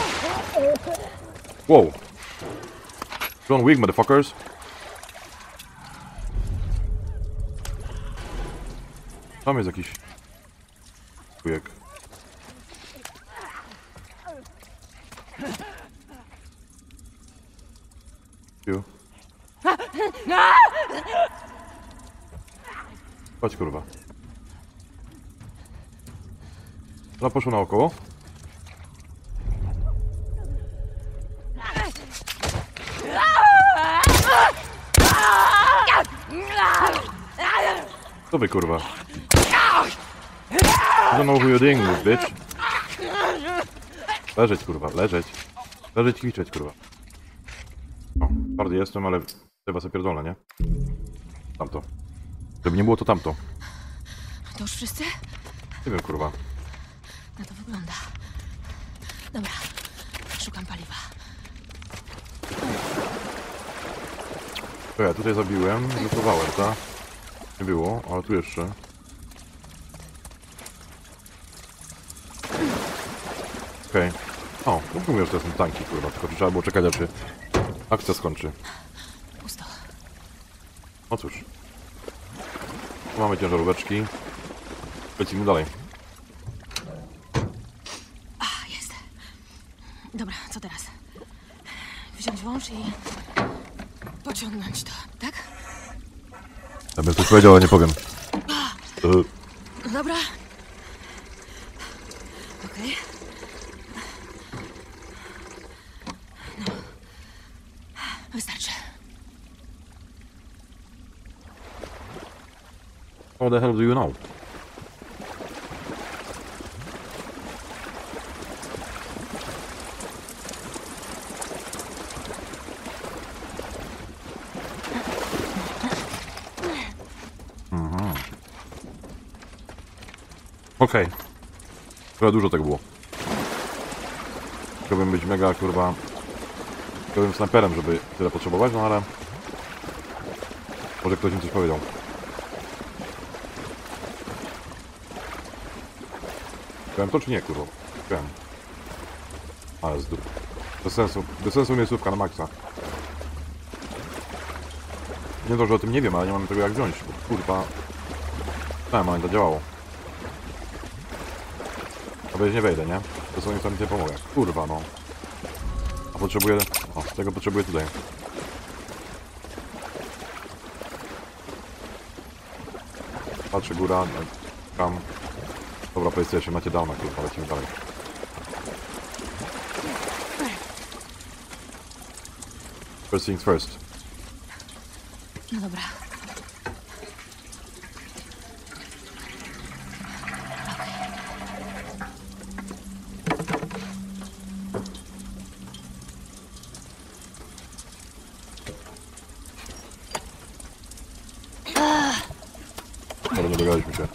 Wow! John Wick, motherfuckers! Tam jest jakiś... Kujek. Chodź, kurwa. No poszło naokoło. To wy, kurwa. Don't over your thing, bitch. Leżeć, kurwa, leżeć. Leżeć i liczeć, kurwa. O, twardy jestem, ale chyba sobie pierdolę, nie? Tamto. Żeby nie było, to tamto. To już wszyscy? Nie wiem, kurwa. Na to wygląda. Dobra, szukam paliwa. To ja tutaj zabiłem, lutowałem, tak? Nie było, ale tu jeszcze. Okej. Okay. O, rozumiem, że to są tanki, kurwa, tylko trzeba było czekać, aż się akcja skończy. Pusto. No cóż. Tu mamy ciężaróweczki. Lecimy dalej. A, jest. Dobra, co teraz? Wziąć wąż i... pociągnąć to, tak? Ja bym coś powiedział, ale nie powiem. Dobra. Okej. Okay. Wystarczy. How the hell do you know? Mhm. Okej. Okay. Trochę dużo tak było. Chciałbym być mega, kurwa... byłem snajperem, żeby tyle potrzebować, no ale... Może ktoś mi coś powiedział. Chciałem to czy nie, kurwa? Chciałem. Ale z dupy. Bez sensu. Bez sensu mnie słówka na maksa. Nie to, że o tym nie wiem, ale nie mamy tego jak wziąć, bo kurwa... Chciałem, ale to działało. A wejść nie wejdę, nie? To są niech mi się pomogę. Kurwa, no. A potrzebuję... O, tego potrzebuję tutaj. Patrzę góra, tam. Dobra, powiedzcie się, macie downa, kurwa, lecimy dalej. First things first. No dobra. Nie dogadaliśmy się.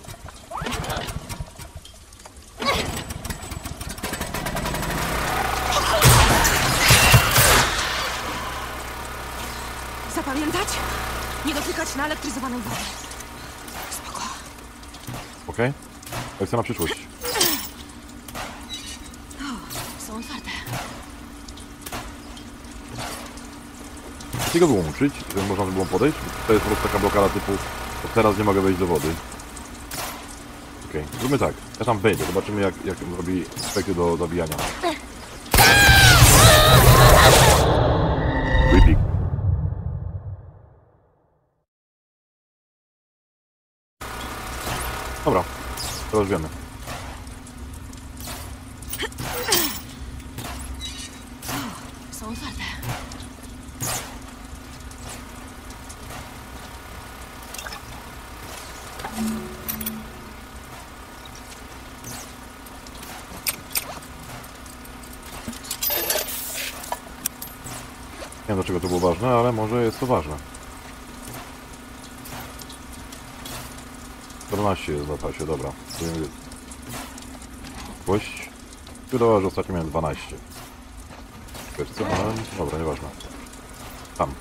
Zapamiętać? Nie dotykać na elektryzowanej wodzie. Spoko. Okej. Okay. To na przyszłość. O, są otwarte. Tego wyłączyć, żeby można było podejść. To jest po prostu taka blokada typu... Teraz nie mogę wejść do wody. Okej, okay. Zróbmy tak. Ja tam wejdę, zobaczymy jak, jak robi efekty do zabijania. Creepy. Dobra, teraz wiemy. są otwarte. Nie wiem, dlaczego to było ważne, ale może jest to ważne. czternaście jest w zapasie, dobra. Kość. Wydawało, że ostatnio miałem dwanaście. Wiesz co, ale dobra, nieważne. Tam.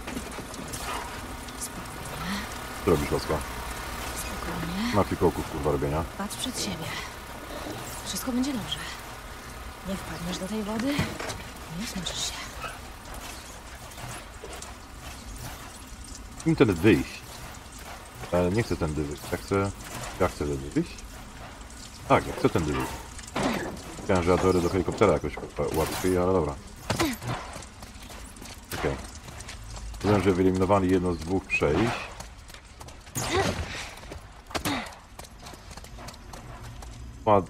Co robisz, Laska? Spokojnie. Na fikołków, kurwa, robienia. Patrz przed siebie. Wszystko będzie dobrze. Nie wpadniesz do tej wody, nie zmęczysz się. Internet wyjść. E, nie chcę tędy wyjść. Ja chcę... Ja chcę tędy wyjść? Tak, ja chcę tędy wyjść. Chciałem, że ja dojdę do helikoptera jakoś łatwiej, ale dobra. Okej. Okay. Wiem, że wyeliminowali jedno z dwóch przejść. Ład...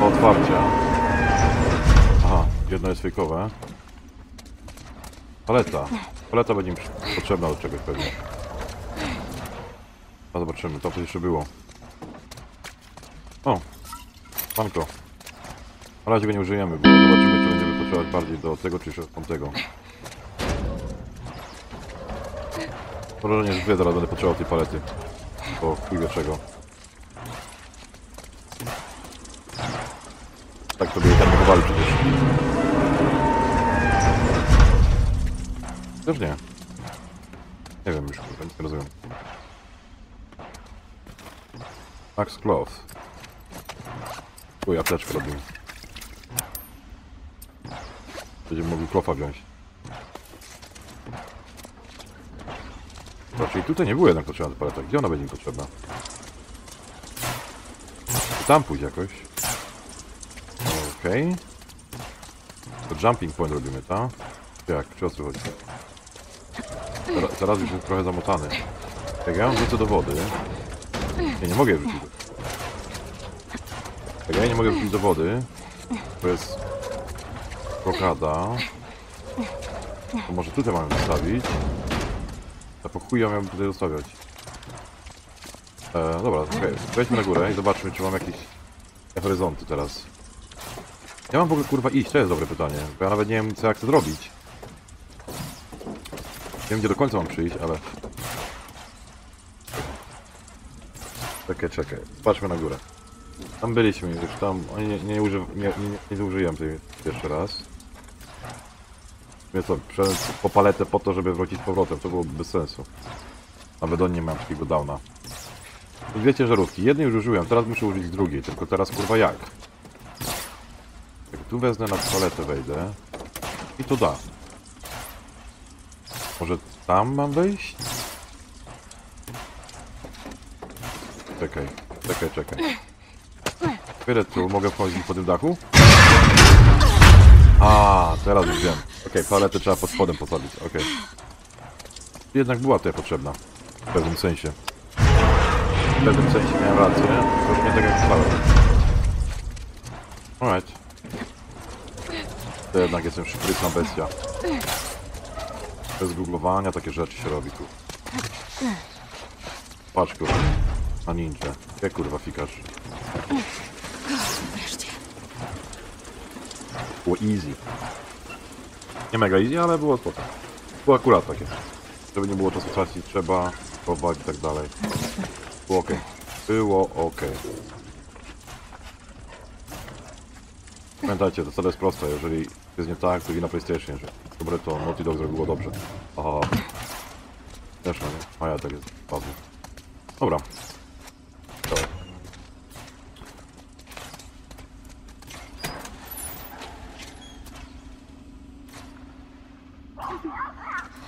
Otwarcie. Aha, jedno jest fejkowe. Paleta. Paleta będzie mi potrzebna do czegoś pewnie. A zobaczymy, to co jeszcze było. O! Panko. Na razie go nie użyjemy, bo zobaczymy, czy będziemy potrzebować bardziej do tego, czy jeszcze tamtego. Wrażenie, że ja zaraz będę potrzebował tej palety. Bo chuj wie czego. Tak sobie je termokowali przecież. Też nie. Nie wiem już, nic nie rozumiem. Max Cloth. Uj, apteczkę robimy. Będziemy mogli klofa wziąć. Znaczy, tutaj nie było jednak potrzebna ta paleta. Gdzie ona będzie mi potrzebna? Tam pójść jakoś. Okej. Okay. To jumping point robimy, tak? Jak? Czy o co chodzi? Teraz, teraz już jest trochę zamotany. Jak ja ją wrzucę do wody... Ja nie mogę je wrzucić. Jak ja nie mogę wrzucić do wody, to jest... blokada. To może tutaj mam ją zostawić. A po chuj ja miałem tutaj zostawiać. E, dobra, okay. Wejdźmy na górę i zobaczmy, czy mam jakieś horyzonty teraz. Ja mam w ogóle kurwa iść, to jest dobre pytanie, bo ja nawet nie wiem co jak to zrobić. Nie wiem gdzie do końca mam przyjść, ale... Czekaj, czekaj, patrzmy na górę. Tam byliśmy już, tam... Oni nie, nie, uży... nie, nie, nie użyłem tej jeszcze raz. Więc co, przeszedłem po paletę po to, żeby wrócić z powrotem, to było bez sensu. Nawet on nie miał takiego downa. Dwie ciężarówki, jednej już użyłem, teraz muszę użyć drugiej, tylko teraz kurwa jak? Tu wezmę na paletę, wejdę i to da. Może tam mam wejść? Czekaj, czekaj, czekaj. Wejdę tu, mogę wchodzić po tym dachu? A, teraz już wiem. Okej, paletę trzeba pod spodem posadzić, okej. Jednak była tutaj potrzebna. W pewnym sensie. W pewnym sensie miałem rację, tylko już nie tak jak chciałem. Alright. To jednak jestem szybrytna bestia. Bez googlowania takie rzeczy się robi tu. Patrz kurwa. A ninja. Jak kurwa fikasz? Było easy. Nie mega easy, ale było spoko. Było akurat takie. Żeby nie było czasu tracić, trzeba chować i tak dalej. Było okej. Okay. Było okej. Okay. Pamiętajcie, zasada jest prosta, jeżeli jest nie tak, to wina PlayStation, że dobre to Naughty Dog zrobiło dobrze. Aha. Zresztą, nie? A ja tak jest, padł. Dobra. To.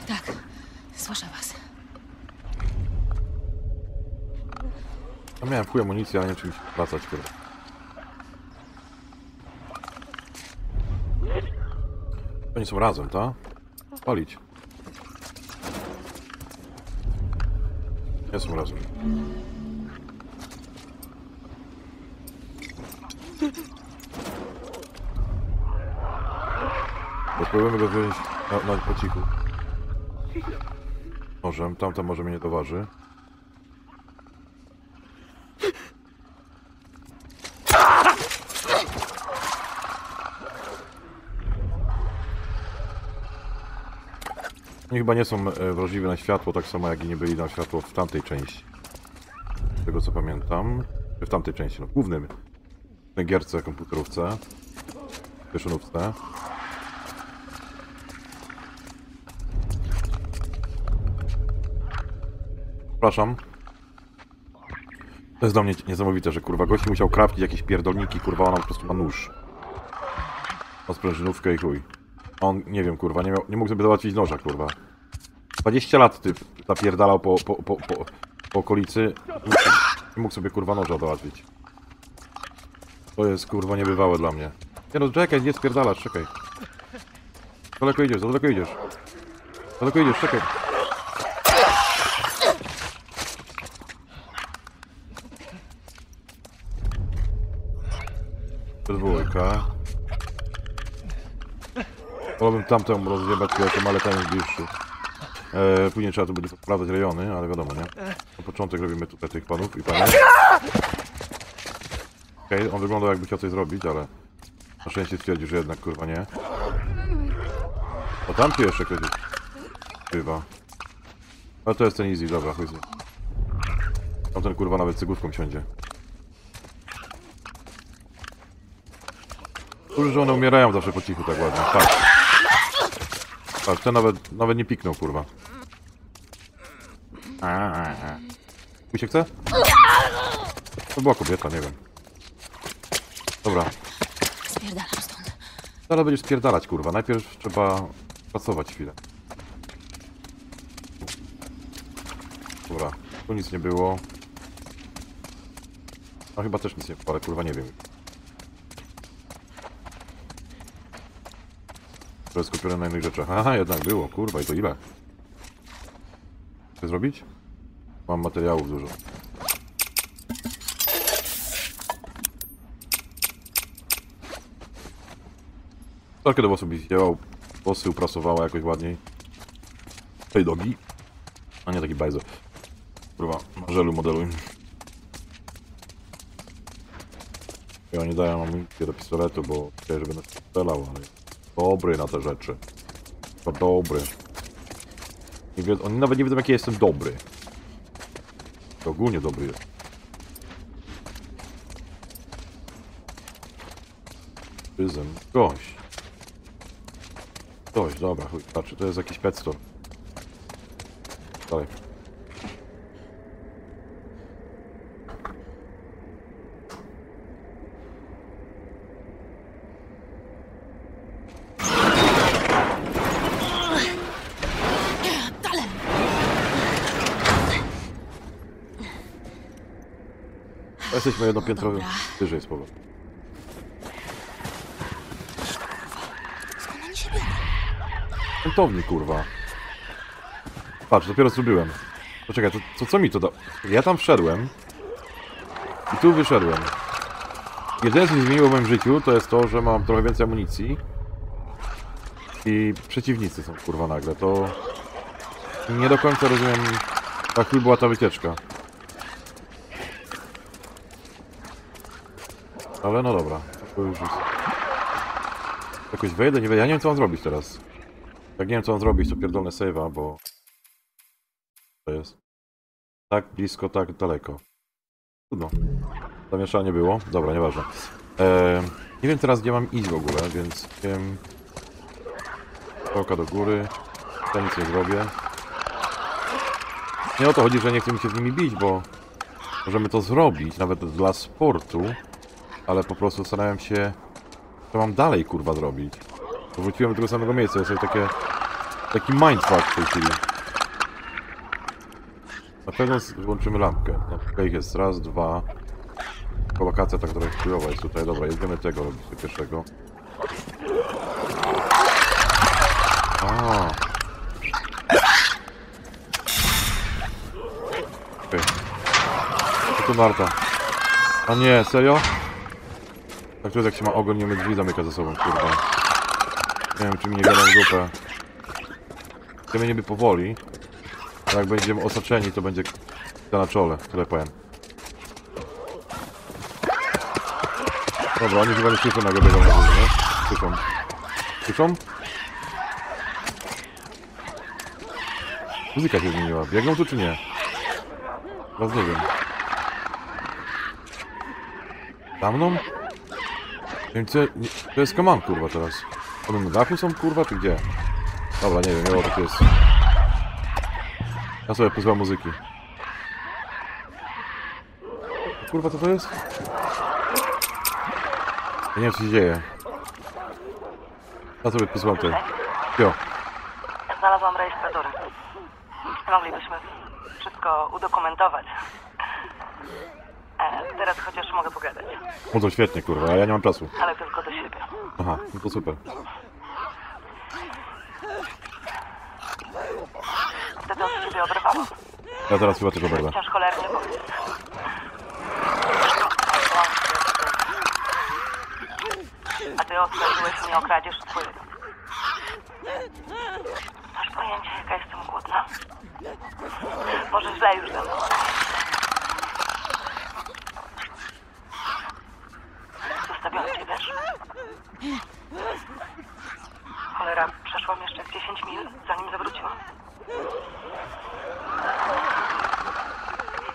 Tak, słyszę was. Ja miałem chuj amunicji, ale nie czymś wracać, kurwa. Oni są razem, tak? Palić. Nie są razem. Bo spróbujemy go wziąć na, na po cichu. Może, tamta może mnie nie towarzy. Oni chyba nie są wrażliwi na światło, tak samo jak i nie byli na światło w tamtej części. Z tego co pamiętam. W tamtej części, no w głównym. W gierce, komputerówce. W pieszonówce. Przepraszam. To jest dla mnie niesamowite, że kurwa gość musiał krawcić jakieś pierdolniki, kurwa, ona po prostu ma nóż. Ma sprężynówkę i chuj. On, nie wiem, kurwa, nie, miał, nie mógł sobie załatwić noża, kurwa. dwadzieścia lat typ zapierdalał po, po, po, po, po okolicy. Nie mógł sobie, kurwa, noża załatwić. To jest, kurwa, niebywałe dla mnie. Nie no, czekaj, nie spierdalasz, czekaj. Za daleko idziesz, za daleko idziesz. Za daleko idziesz, czekaj. Dwójka. Wolałbym tamtą rozjebać, ale tam jest bliższy. E, później trzeba tu będzie sprawdzać rejony, ale wiadomo, nie? Na początek robimy tutaj tych panów i panie. Okej, okay, on wyglądał jakby chciał coś zrobić, ale na szczęście stwierdził, że jednak kurwa nie. O, tam tu jeszcze ktoś chyba. Ale to jest ten easy, dobra, chuj. Tamten kurwa nawet cygówką siądzie. Kurwa, że one umierają zawsze po cichu tak ładnie, tak. Tak, ten nawet, nawet nie piknął, kurwa. Kuj się chce? To była kobieta, nie wiem. Dobra. Spierdalam stąd. Zaraz będziesz spierdalać, kurwa. Najpierw trzeba pracować chwilę. Dobra, tu nic nie było. A chyba też nic nie było, ale kurwa nie wiem. To jest kupione na innych rzeczach. Aha, jednak było, kurwa, i to ile? Chcę zrobić? Mam materiałów dużo. Takie do włosów wzięła, włosy uprasowała jakoś ładniej. Tej dogi. A nie taki bajzo. Kurwa, na żelu modeluj. Ja nie daję amunicję do pistoletu, bo chciałem, że będę strzelał, ale... Dobry na te rzeczy. To dobry. Nie wie, oni nawet nie wiedzą, jaki jestem dobry. To ogólnie dobry jest. Przyzem. Gość. Coś, dobra, chuj, patrzę. To jest jakiś pet store. Dalej. Jesteśmy jedno piętro wyżej z powrotem. Buntownik, kurwa. Patrz, dopiero zrobiłem. Poczekaj, to, to co mi to da... Ja tam wszedłem. I tu wyszedłem. Jedyne, co mi zmieniło w moim życiu, to jest to, że mam trochę więcej amunicji. I przeciwnicy są, kurwa, nagle. To... Nie do końca rozumiem, jak tu była ta wycieczka. Ale no dobra, to już jest. Jakoś wejdę, nie wejdę. Ja nie wiem, co mam zrobić teraz. Jak nie wiem, co mam zrobić, to pierdolne save'a, bo... To jest... Tak blisko, tak daleko. Trudno. Zamieszanie było. Dobra, nieważne. Eee, nie wiem teraz, gdzie mam iść w ogóle, więc... Wiem... Oka do góry. Ja nic nie zrobię. Nie o to chodzi, że nie chcemy się z nimi bić, bo... Możemy to zrobić, nawet dla sportu. Ale po prostu starałem się, co mam dalej, kurwa, zrobić. Wróciłem do tego samego miejsca, jest takie... Taki mindfuck w tej chwili. Na pewno włączymy lampkę. Na przykład ich jest raz, dwa... Kolokacja tak trochę chujowa jest tutaj. Dobra, jedziemy tego robić, do pierwszego. Aaa. Okej. Co to Marta? A nie, serio? Tak to jest, jak się ma ogon, nie umie drzwi zamyka za sobą, kurwa. Nie wiem, czy mi nie biorą w dupę. Chcemy niby powoli, ale jak będziemy osaczeni, to będzie to na czole, tyle powiem. Dobra, oni chyba nie słyszą, jak go biegą na górę, nie? Słyszą. Słyszą? Muzyka się zmieniła. Biegną tu czy nie? Teraz nie wiem. Za mną? To jest kaman, kurwa, teraz. One na dachu są, kurwa, czy gdzie? Dobra, nie wiem, ja to jest. Ja sobie pozwałam muzyki. Kurwa, co to jest? Ja nie wiem, co się dzieje. Ja sobie pozwałam tutaj. Jo. Znalazłam rejestraturę. Moglibyśmy wszystko udokumentować. E, teraz chociaż mogę pogadać. No to świetnie, kurwa, ja nie mam czasu. Ale tylko do siebie. Aha, no to super. Wtedy od ciebie oberwałam. Ja teraz chyba tylko będę. Wciąż cholernie boję. A ty oskarżyłeś mnie o kradzież twojego. Masz pojęcie, jaka jestem głodna? Może źle już ze mną. Zostawiłam cię, wiesz? Cholera, przeszłam jeszcze dziesięć mil, zanim zawróciłam.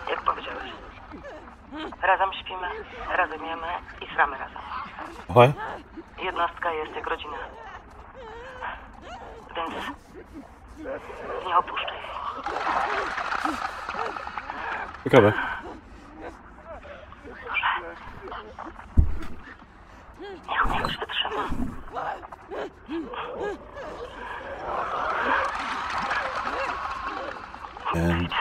Jak powiedziałeś? Razem śpimy, razem jemy i sramy razem. Okay. Jednostka jest jak rodzina. Więc nie opuszczę jej. Ciekawe. Boże. Niech mnie już wytrzyma. And...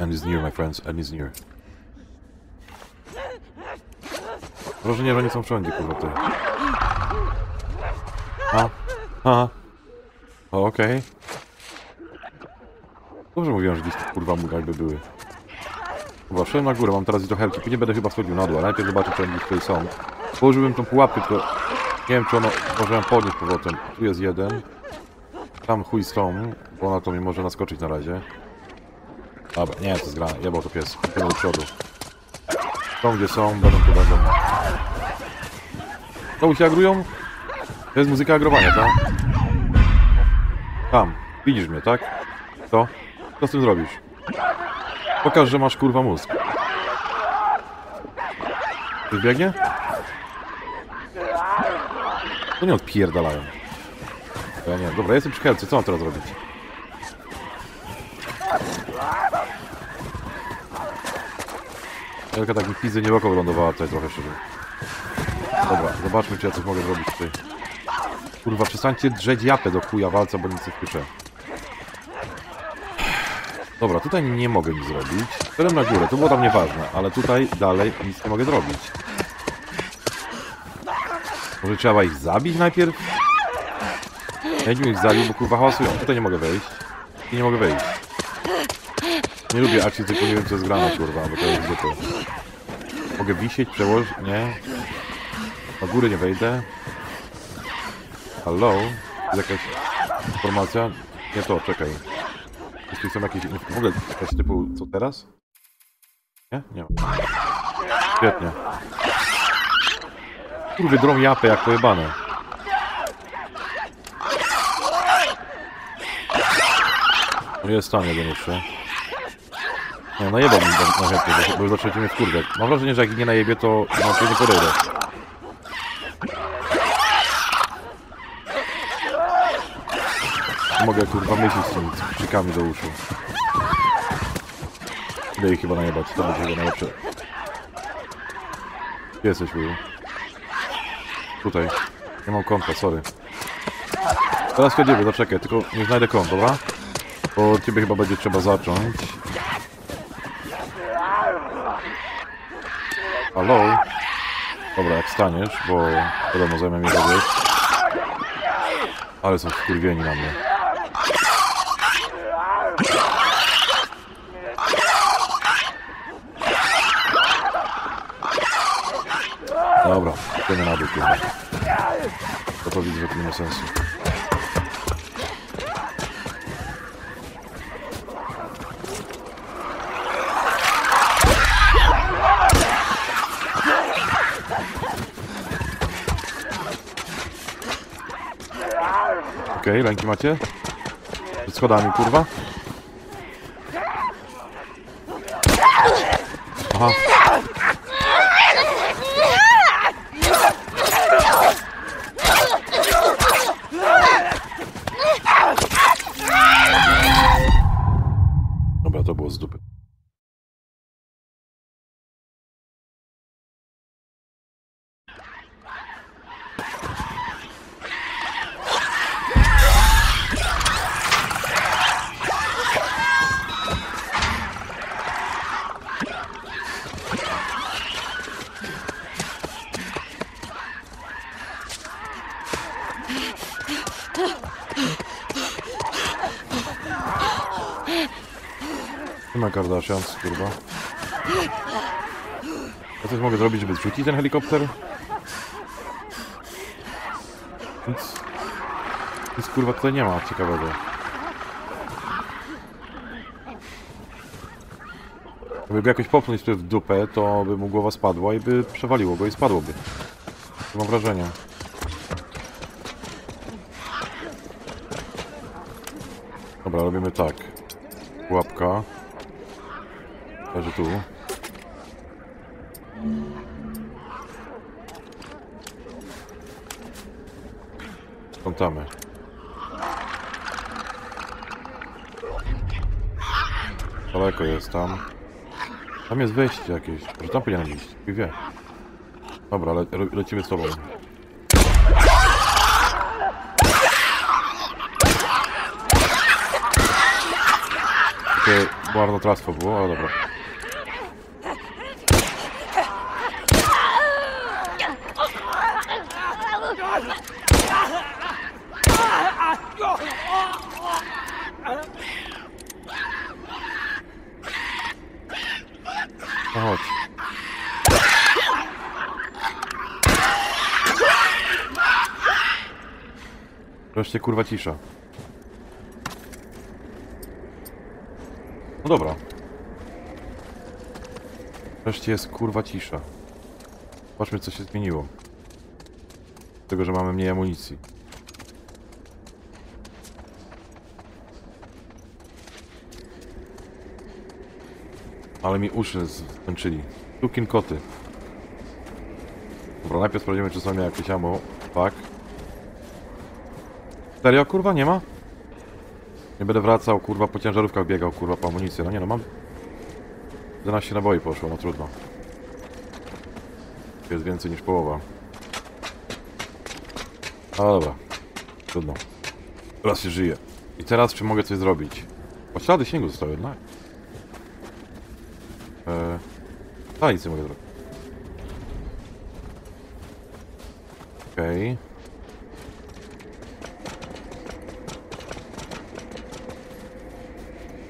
And is near, my friends. And is near. Wrażenie, że nie są wszędzie, kurwa, ty. A? A? Okej. Okay. Dobrze mówiłem, że gdzieś tu, kurwa, mury jakby były. Dobra, wszedłem na górę, mam teraz iść do helki. Później będę chyba schodził na dół, ale najpierw zobaczę, czy oni tutaj są. Położyłem tą pułapkę, tylko nie wiem, czy ono może ją podnieść powrotem. Tu jest jeden. Tam chuj są, bo ona to mi może naskoczyć na razie. Dobra, nie, to jest grane. Jebał to pies. Idziemy do przodu. Są, gdzie są, będą tu będą. Znowu się agrują? To jest muzyka agrowania, tak? Tam. Widzisz mnie, tak? Co? Co z tym zrobisz? Pokaż, że masz, kurwa, mózg. Ktoś biegnie? To nie odpierdalają. Ja nie. Dobra, jestem przy helce. Co mam teraz robić? Helka tak mi pizzy nie wokół lądowała tutaj trochę szczerze. Dobra, zobaczmy, czy ja coś mogę zrobić tutaj. Kurwa, przestańcie drzeć japę do chuja walca, bo nic nie wpiszę. Dobra, tutaj nie mogę nic zrobić. Byłem na górę, to było tam nieważne, ale tutaj dalej nic nie mogę zrobić. Może trzeba ich zabić najpierw? Ja nie ich zabił, bo kurwa hałasują. Tutaj nie mogę wejść. I nie mogę wejść. Nie lubię akcji, tylko nie wiem, co jest grane, kurwa, bo to jest zwykłe. Mogę wisieć, przełożyć? Nie. Na górę nie wejdę. Hello? Jest jakaś informacja? Nie to, czekaj. Jeśli są jakieś... W ogóle jakaś typu... Co teraz? Nie? Nie ma. Świetnie. Kurwy drą japę jak pojebane. No jest tam jeden jeszcze. Nie, najebał mi na chętnie, bo już zaczęliśmy mnie wkurwiać. Mam wrażenie, że jak nie najebie, to na to nie podejdę. Mogę, kurwa, myśleć z tymi krzykami do uszu. Idę ich chyba najebać, to będzie chyba najlepsze. Gdzie jesteś, wuju? Tutaj. Nie mam konta, sorry. Teraz chodzimy, zaczekaj, tylko nie znajdę kąt, dobra? Bo ciebie chyba będzie trzeba zacząć. Halo? Dobra, jak staniesz, bo wiadomo, zajmę mnie robić. Ale są skurwieni na mnie. Dobra. Ten na dół, kurwa. To to widzę, że to nie ma sensu. Okej, okay, lęki macie? Przed schodami, kurwa. Aha. Dobra, to było z dupy. Nie ma Kardashian, kurwa. Ja coś mogę zrobić, żeby zrzucić ten helikopter? Nic, nic kurwa tutaj nie ma ciekawego. Gdyby jakoś popchnąć tutaj w dupę, to by mu głowa spadła i by przewaliło go i spadłoby. To mam wrażenie. Dobra, robimy tak. Łapka. Leży tu. Kątamy. Daleko jest tam. Tam jest wejście jakieś. Może tam powinien iść. I wie. Dobra, le lecimy z tobą. Takie marnotrawstwo było, ale dobra. No chodź. Wreszcie kurwa cisza. No dobra. Wreszcie jest kurwa cisza. Zobaczmy, co się zmieniło. Z tego, że mamy mniej amunicji. Ale mi uszy zmęczyli. Tukin koty. Dobra, najpierw sprawdzimy, czy są jakieś ammo. Tak. Serio, kurwa, nie ma? Nie będę wracał, kurwa, po ciężarówkach biegał, kurwa, po amunicję. No nie, no mam... jedenaście naboi poszło, no trudno. Jest więcej niż połowa. Ale dobra. Trudno. Teraz się żyje. I teraz, czy mogę coś zrobić? O, ślady śniegu zostały jednak. Eee... A, nic nie mogę zrobić. Okej... Okay.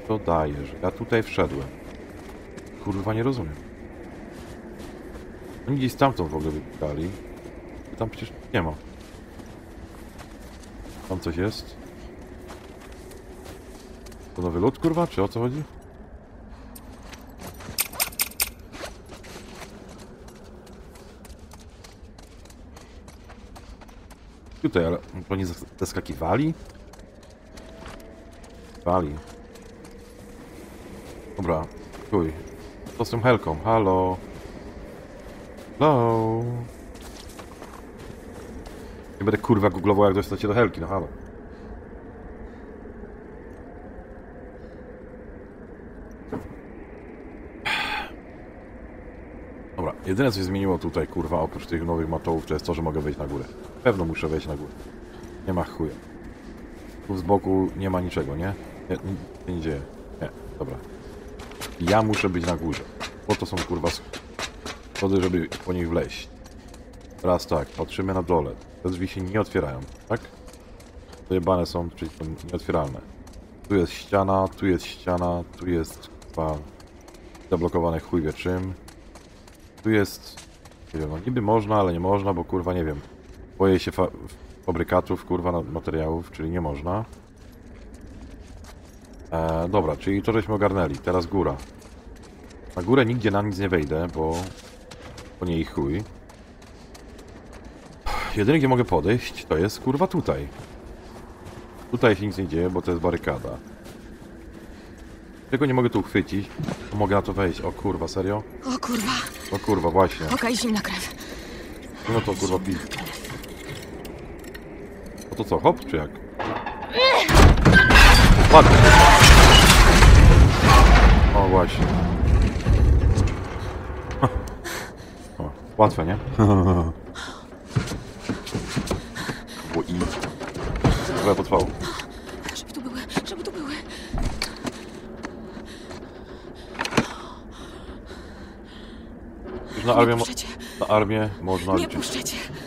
To daje, że ja tutaj wszedłem. Kurwa, nie rozumiem. Oni gdzieś stamtąd w ogóle wypikali. Tam przecież nie ma. Tam coś jest? To nowy lód, kurwa? Czy o co chodzi? Tutaj, ale oni zaskakiwali? Wali. Dobra, chuj. To z tym helką, halo. Hello. Nie będę kurwa googlował, jak dostać się do helki, no halo. Dobra, jedyne co się zmieniło tutaj, kurwa, oprócz tych nowych matołów, to jest to, że mogę wejść na górę. Pewno muszę wejść na górę. Nie ma chuja. Tu z boku nie ma niczego, nie? Nie, nie, nie dzieje. Nie, dobra. Ja muszę być na górze. Po to są kurwa schody, żeby po nich wleźć. Teraz tak, patrzymy na dole. Te drzwi się nie otwierają, tak? Zajebane są, czyli są nieotwieralne. Tu jest ściana, tu jest ściana, tu jest kurwa zablokowane chuj wie czym. Tu jest tyle. No niby można, ale nie można, bo kurwa nie wiem. Boję się fa fabrykatów, kurwa, materiałów, czyli nie można. E, dobra, czyli to żeśmy ogarnęli. Teraz góra. Na górę nigdzie na nic nie wejdę, bo... Bo nie ich chuj. Jedyne gdzie mogę podejść, to jest kurwa tutaj. Tutaj się nic nie dzieje, bo to jest barykada. Tego nie mogę tu uchwycić. Mogę na to wejść. O kurwa, serio? O kurwa. O kurwa, właśnie. Okej, zimna krew. No to kurwa pi... O to co, hop czy jak? Ładnie. O właśnie. O, łatwe, nie? Bo i... Trochę potrwało. Na armię, na armię można liczyć. Nie puszczę cię.